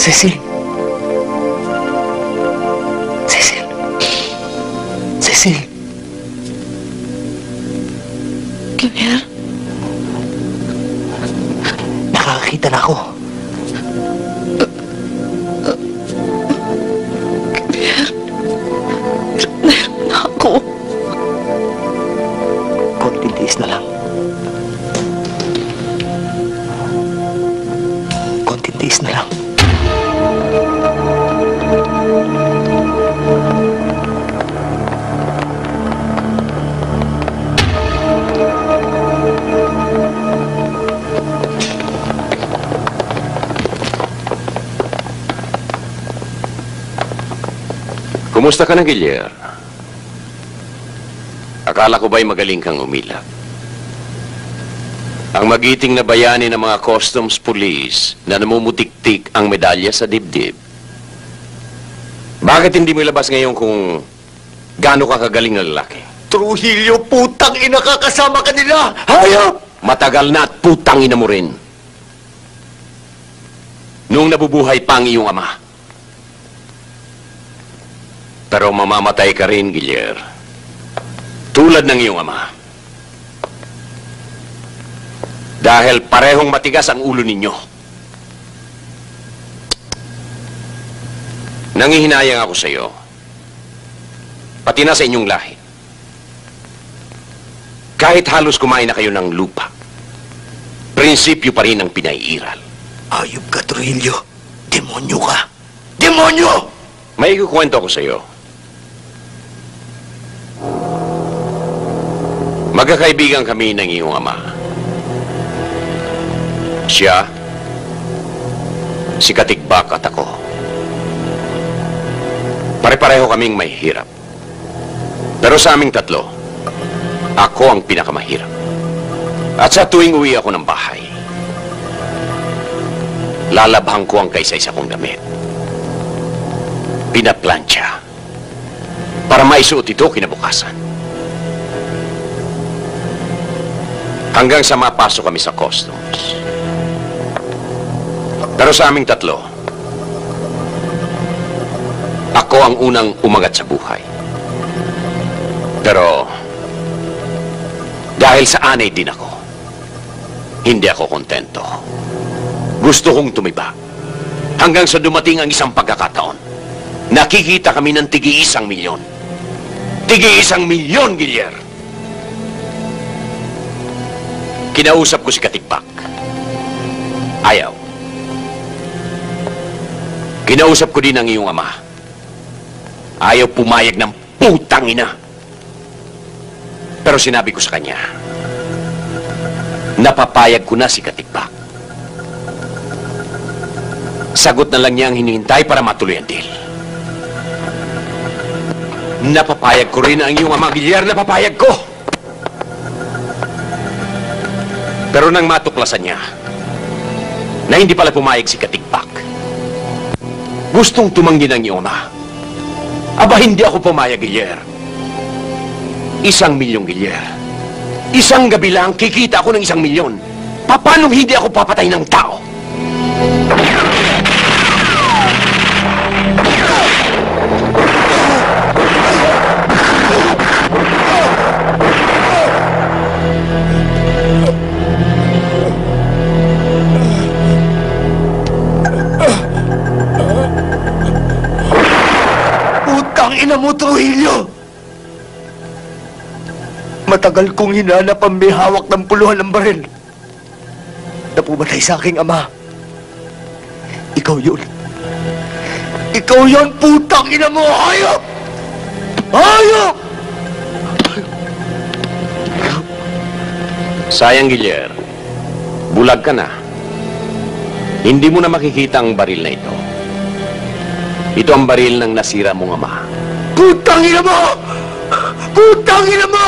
Cecil. Cecil. Cecil. Guillermo. Napagalitan ako. Meron na ako. Kunting tiis na lang. Kunting tiis na lang. Kumusta ka na, Guillermo? Akala ko ba'y magaling kang umilap? Ang magiting na bayani ng mga customs police na namumutiktik ang medalya sa dibdib. Bakit hindi mo ilabas ngayon kung gaano ka kagaling na lalaki? Trujillo, putang ina, kakasama ka nila! Hayop! Matagal na at putang ina mo rin. Noong nabubuhay pa ang iyong ama. Pero mamamatay ka rin, Guillermo. Tulad ng iyong ama. Dahil parehong matigas ang ulo ninyo. Nangihinayang ako sa iyo. Pati na sa inyong lahi. Kahit halos kumain na kayo ng lupa, prinsipyo pa rin ang pinaiiral. Ayub ka, Trujillo. Demonyo ka. Demonyo! May ikukwento ako sa iyo. Magkakaibigan kami ng iyong ama. Siya, si Katigbak at ako. Pare-pareho kaming may hirap. Pero sa aming tatlo, ako ang pinakamahirap. At sa tuwing uwi ako ng bahay, lalabhang ko ang kaisa-isa kong damit. Pinaplantsa para maisuot ito kinabukasan. Hanggang sa mapasok kami sa customs. Pero sa aming tatlo, ako ang unang umangat sa buhay. Pero dahil sa anay din ako, hindi ako kontento. Gusto kong tumiba. Hanggang sa dumating ang isang pagkakataon, nakikita kami ng tigi-isang milyon. Tigi-isang milyon, Guillermo! Kinausap ko si Katigbak. Ayaw. Kinausap ko din ang iyong ama. Ayaw pumayag ng putang ina. Pero sinabi ko sa kanya, napapayag ko na si Katigbak. Sagot na lang niya ang hinihintay para matuloy ang deal. Napapayag ko rin ang iyong ama, Guillermo. Napapayag ko! Pero nang matuklasan niya na hindi pala pumayag si Katigbak, gustong tumanggi ng Yona. Aba, hindi ako pumayag, Guiller. Isang milyong, Guiller. Isang gabi lang, kikita ako ng isang milyon. Paano hindi ako papatay ng tao? Mo, Trujillo! Matagal kong hinanap ang may hawak ng puluhan ng baril. Napumatay sa aking ama. Ikaw yun. Ikaw yun, putang ina mo! Hayop! Hayop! Sayang, Guillermo. Bulag ka na. Hindi mo na makikita ang baril na ito. Ito ang baril ng nasira mong ama. Putang ina mo! Putang ina mo!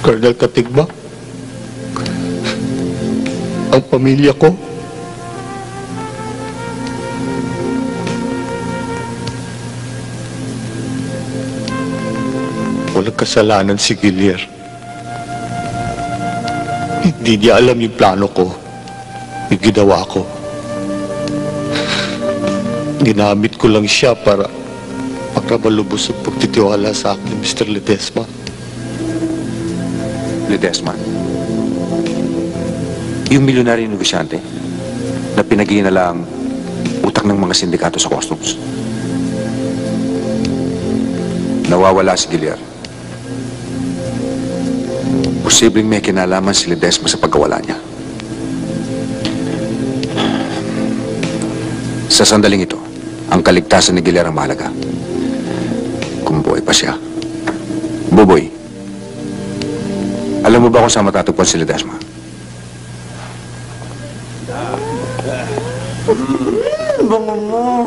Colonel Katigbak, ang pamilya ko, walang kasalanan si Guillermo. Hindi niya alam yung plano ko, yung ginawa ko. Ginamit ko lang siya para pagkabalubos ang pagtitiwala sa akin ni Mister Ledesma. Ledesma? Yung milyonaryo negosyante na pinag-iinala ang utak ng mga sindikato sa customs. Nawawala si Guillermo. Posibleng may kinalaman si Ledesma sa pagkawala niya. Sa sandaling ito, ang kaligtasan ni Guillermo ang mahalaga. Kung buhay pa siya. Boboy, alam mo ba kung saan matatagpuan si Ledesma?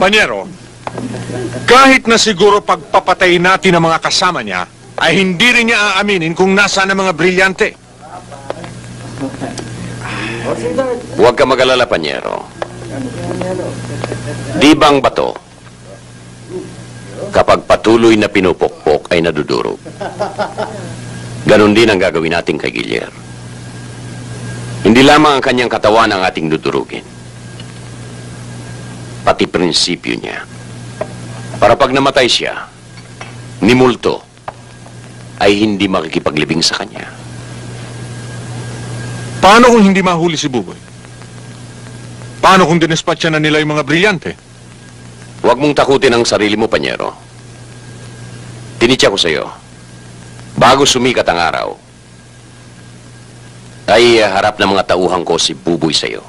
Panyero, kahit na siguro pagpapatay natin ang mga kasama niya, ay hindi rin niya aaminin kung nasaan ang mga brilyante. Huwag ka mag-alala, Panyero. Di bang bato, kapag patuloy na pinupukpok ay nadudurog. Ganon din ang gagawin natin kay Guillermo. Hindi lamang ang kanyang katawan ang ating dudurugin, pati prinsipyo niya. Para pag namatay siya, ni multo ay hindi makikipaglibing sa kanya. Paano kung hindi mahuli si Boboy? Paano kung dinispatcha na nila yung mga brilyante? Huwag mong takutin ang sarili mo, Panyero. Tinitya ko sa'yo, bago sumikat ang araw, ay harap ng mga tauhan ko si Boboy sa'yo.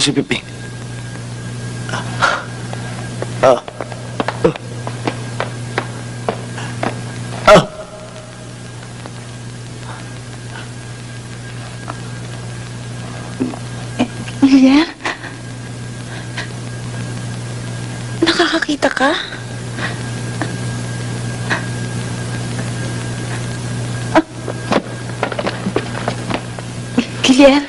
Si Piping. Ah. Ah. Ah. Guillermo? Nakakakita ka? Ah. Guillermo?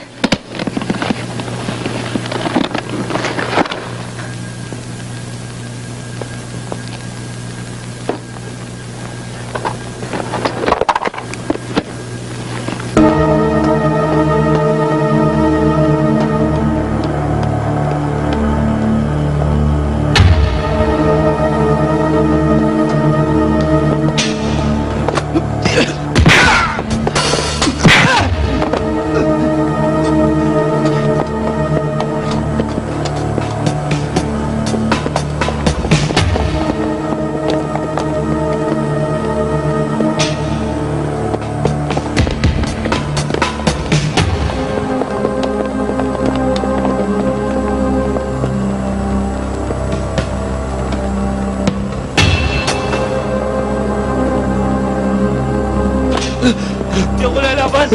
Hindi ako lalaban!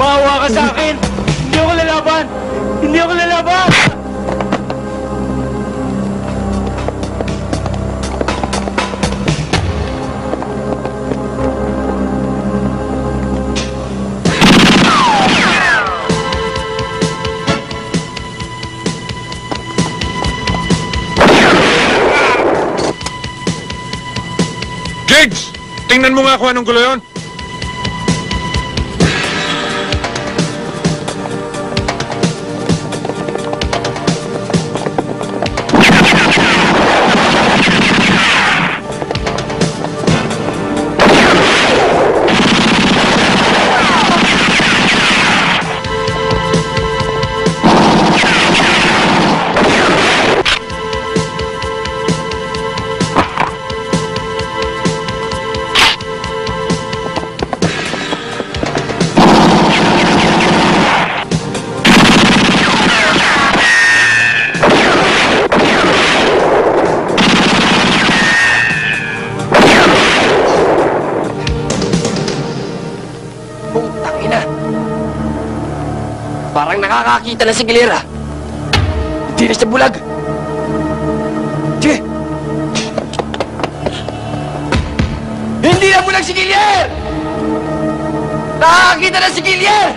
Maawa ka sa akin! Hindi ako lalaban! Hindi ako lalaban! Jiggs! Tingnan mo nga kung anong gulo yun! Nakakakita na si Gilera. Hindi na siya bulag. Hindi. Hindi na bulag si Gilera! Nakakakita na si Gilera!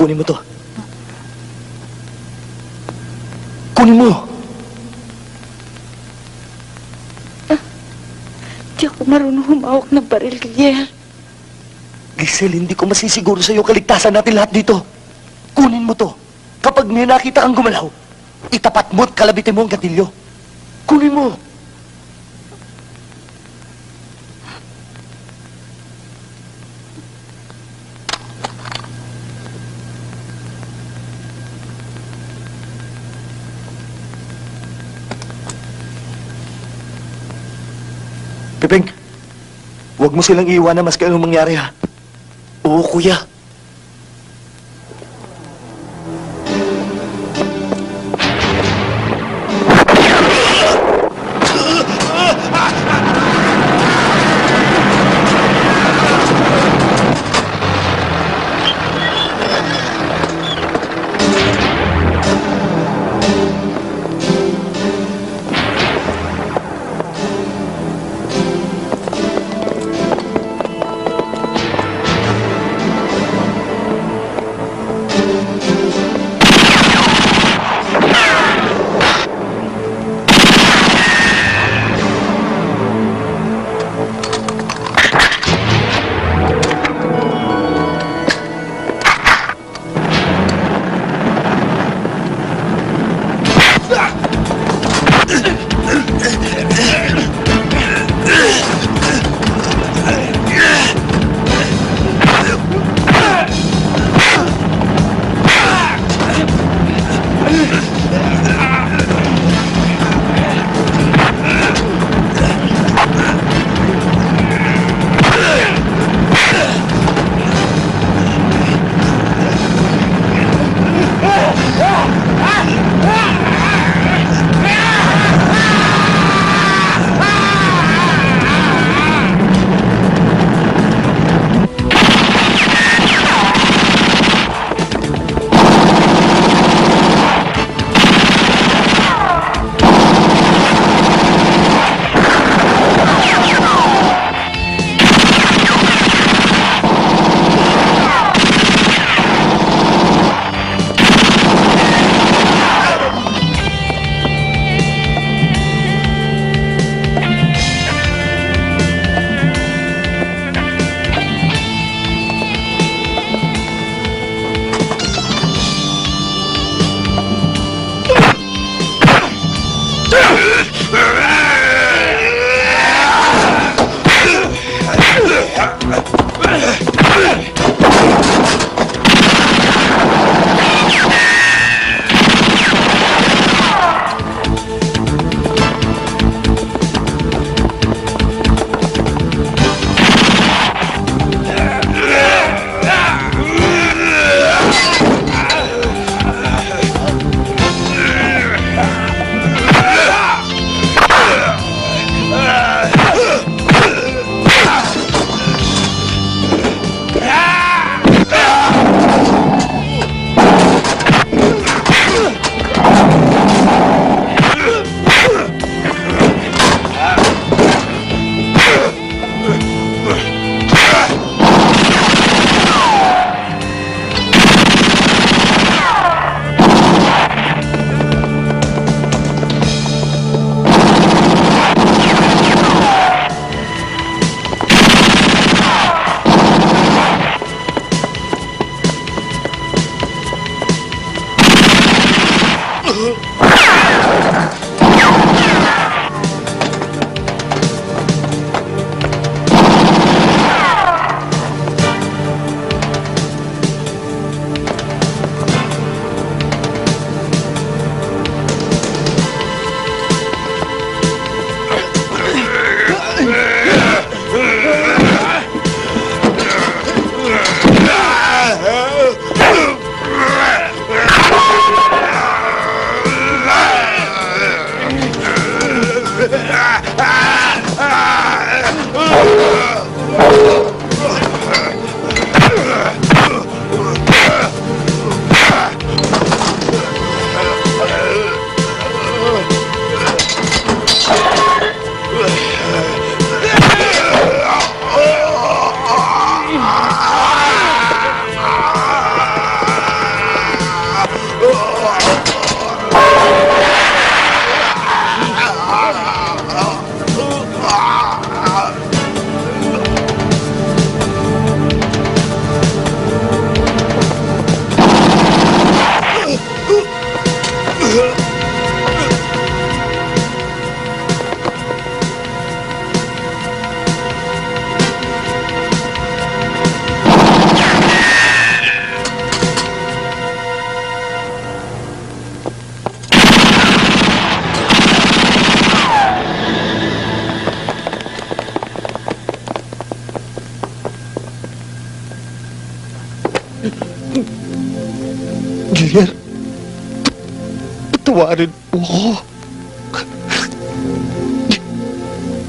Kunin mo to. Kunin mo! Hindi ah, ako marunong humawak ng baril, Guillermo. Giselle, hindi ko masisiguro sa'yo kaligtasan natin lahat dito. Kunin mo to. Kapag may nakita kang gumalaw, itapat mo at kalabitin mo ang gatilyo. Kunin mo! Piping, huwag mo silang iiwanan maski anong mangyari, ha? Oo, kuya.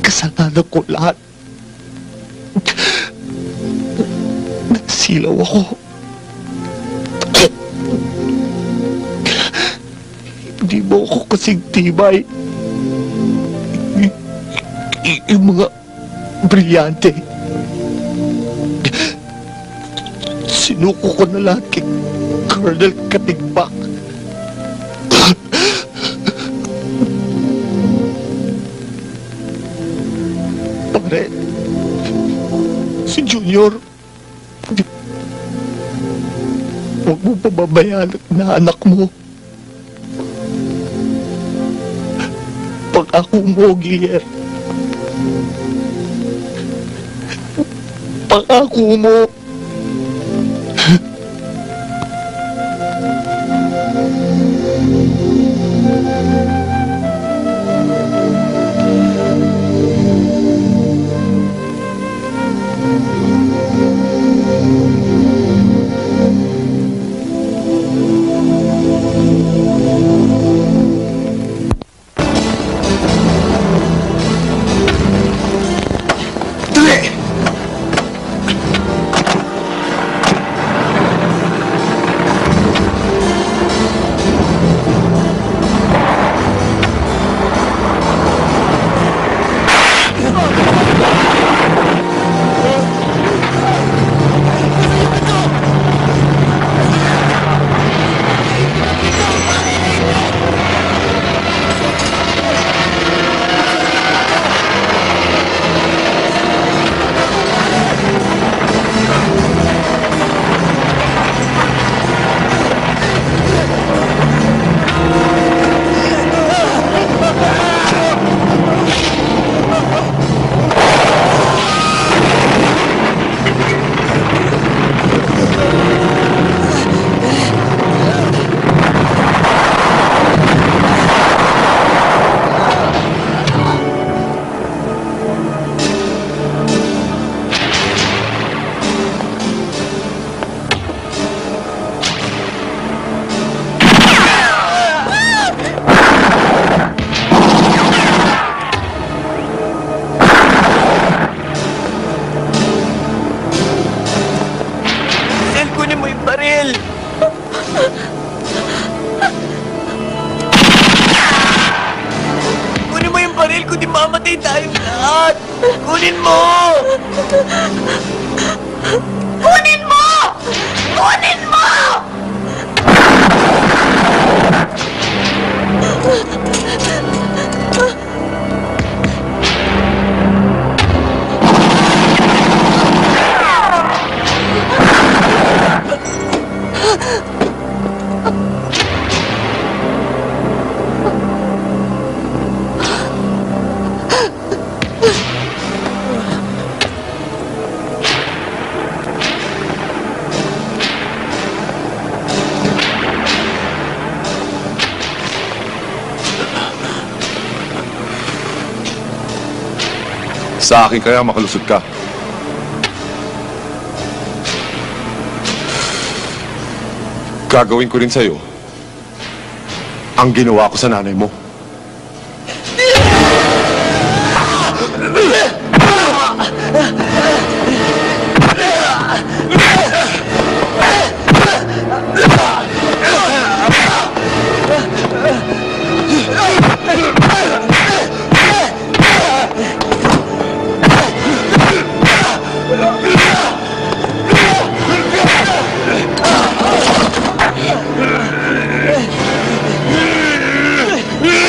Kasalanan ko lahat. Nasilaw ako. Hindi mo ako kasing tibay. Yung mga brilyante. Sinuko ko na lahat kay Colonel Katigbak. Pare, si Junior, huwag mo pababayaan na anak mo. Pag ako mo, Guillermo, pangako mo. Sa akin kaya makalusot ka. Gagawin ko rin sa'yo ang ginawa ko sa nanay mo. Yeah!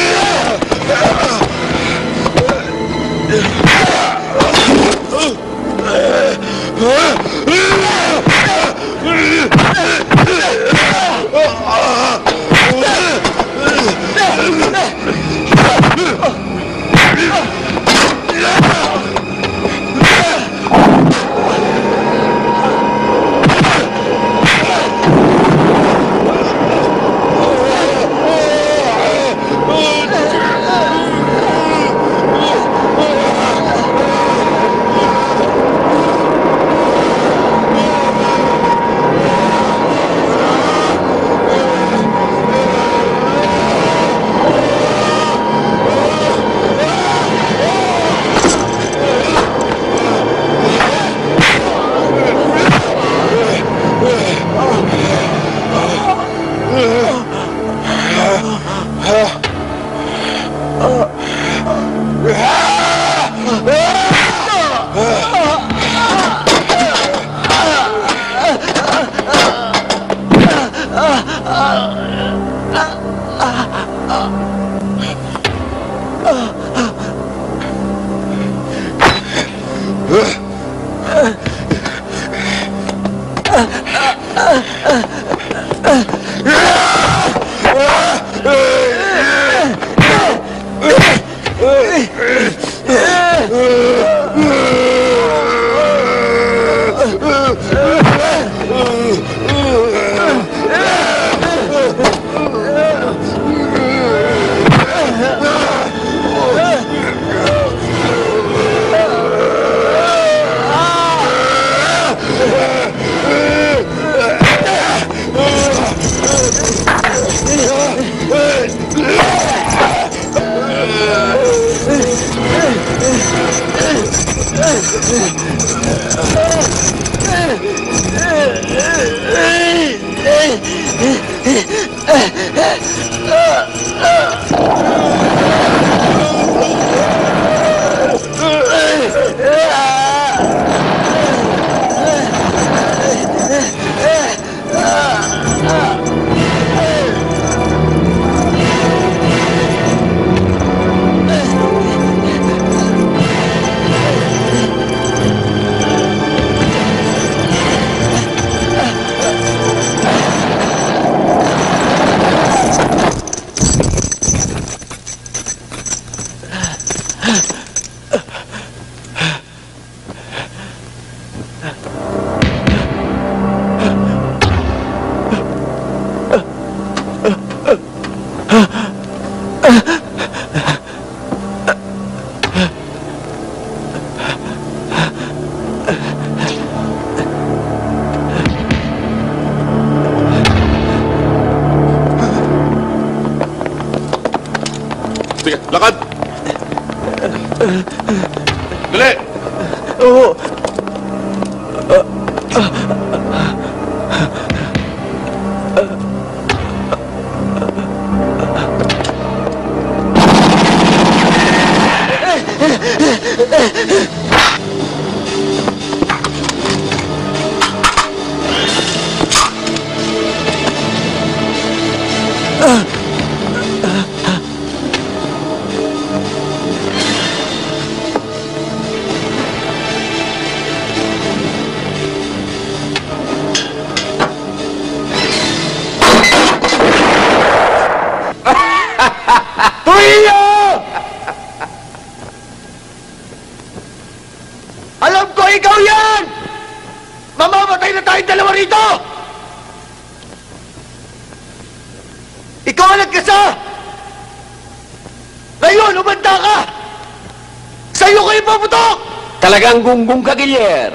Talagang gunggong ka, Guiller.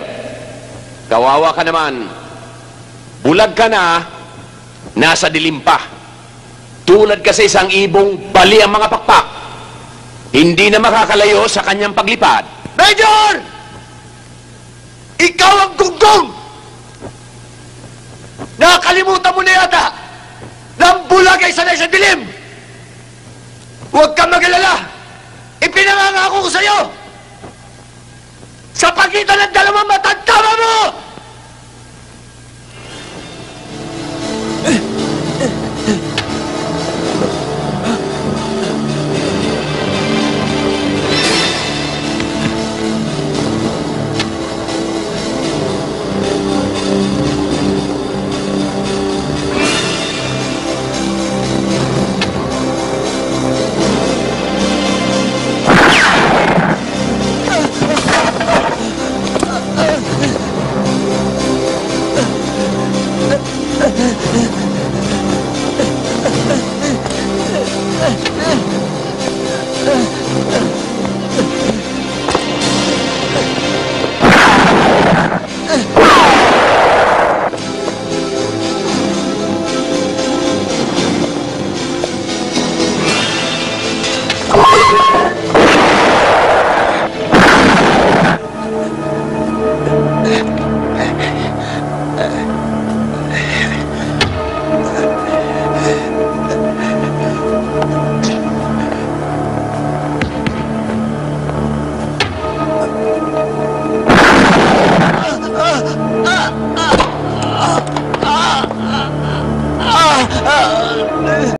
Kawawa ka naman. Bulag ka na, nasa dilim pa. Tulad kasi isang ibong bali ang mga pakpak. Hindi na makakalayo sa kanyang paglipad. Major! Ikaw ang gunggong! Nakalimutan mo na yata na ang bulag ay sanay sa dilim. Huwag kang mag-alala. Ipinangangako ko sa'yo. Sa pagitan ng dalawang mata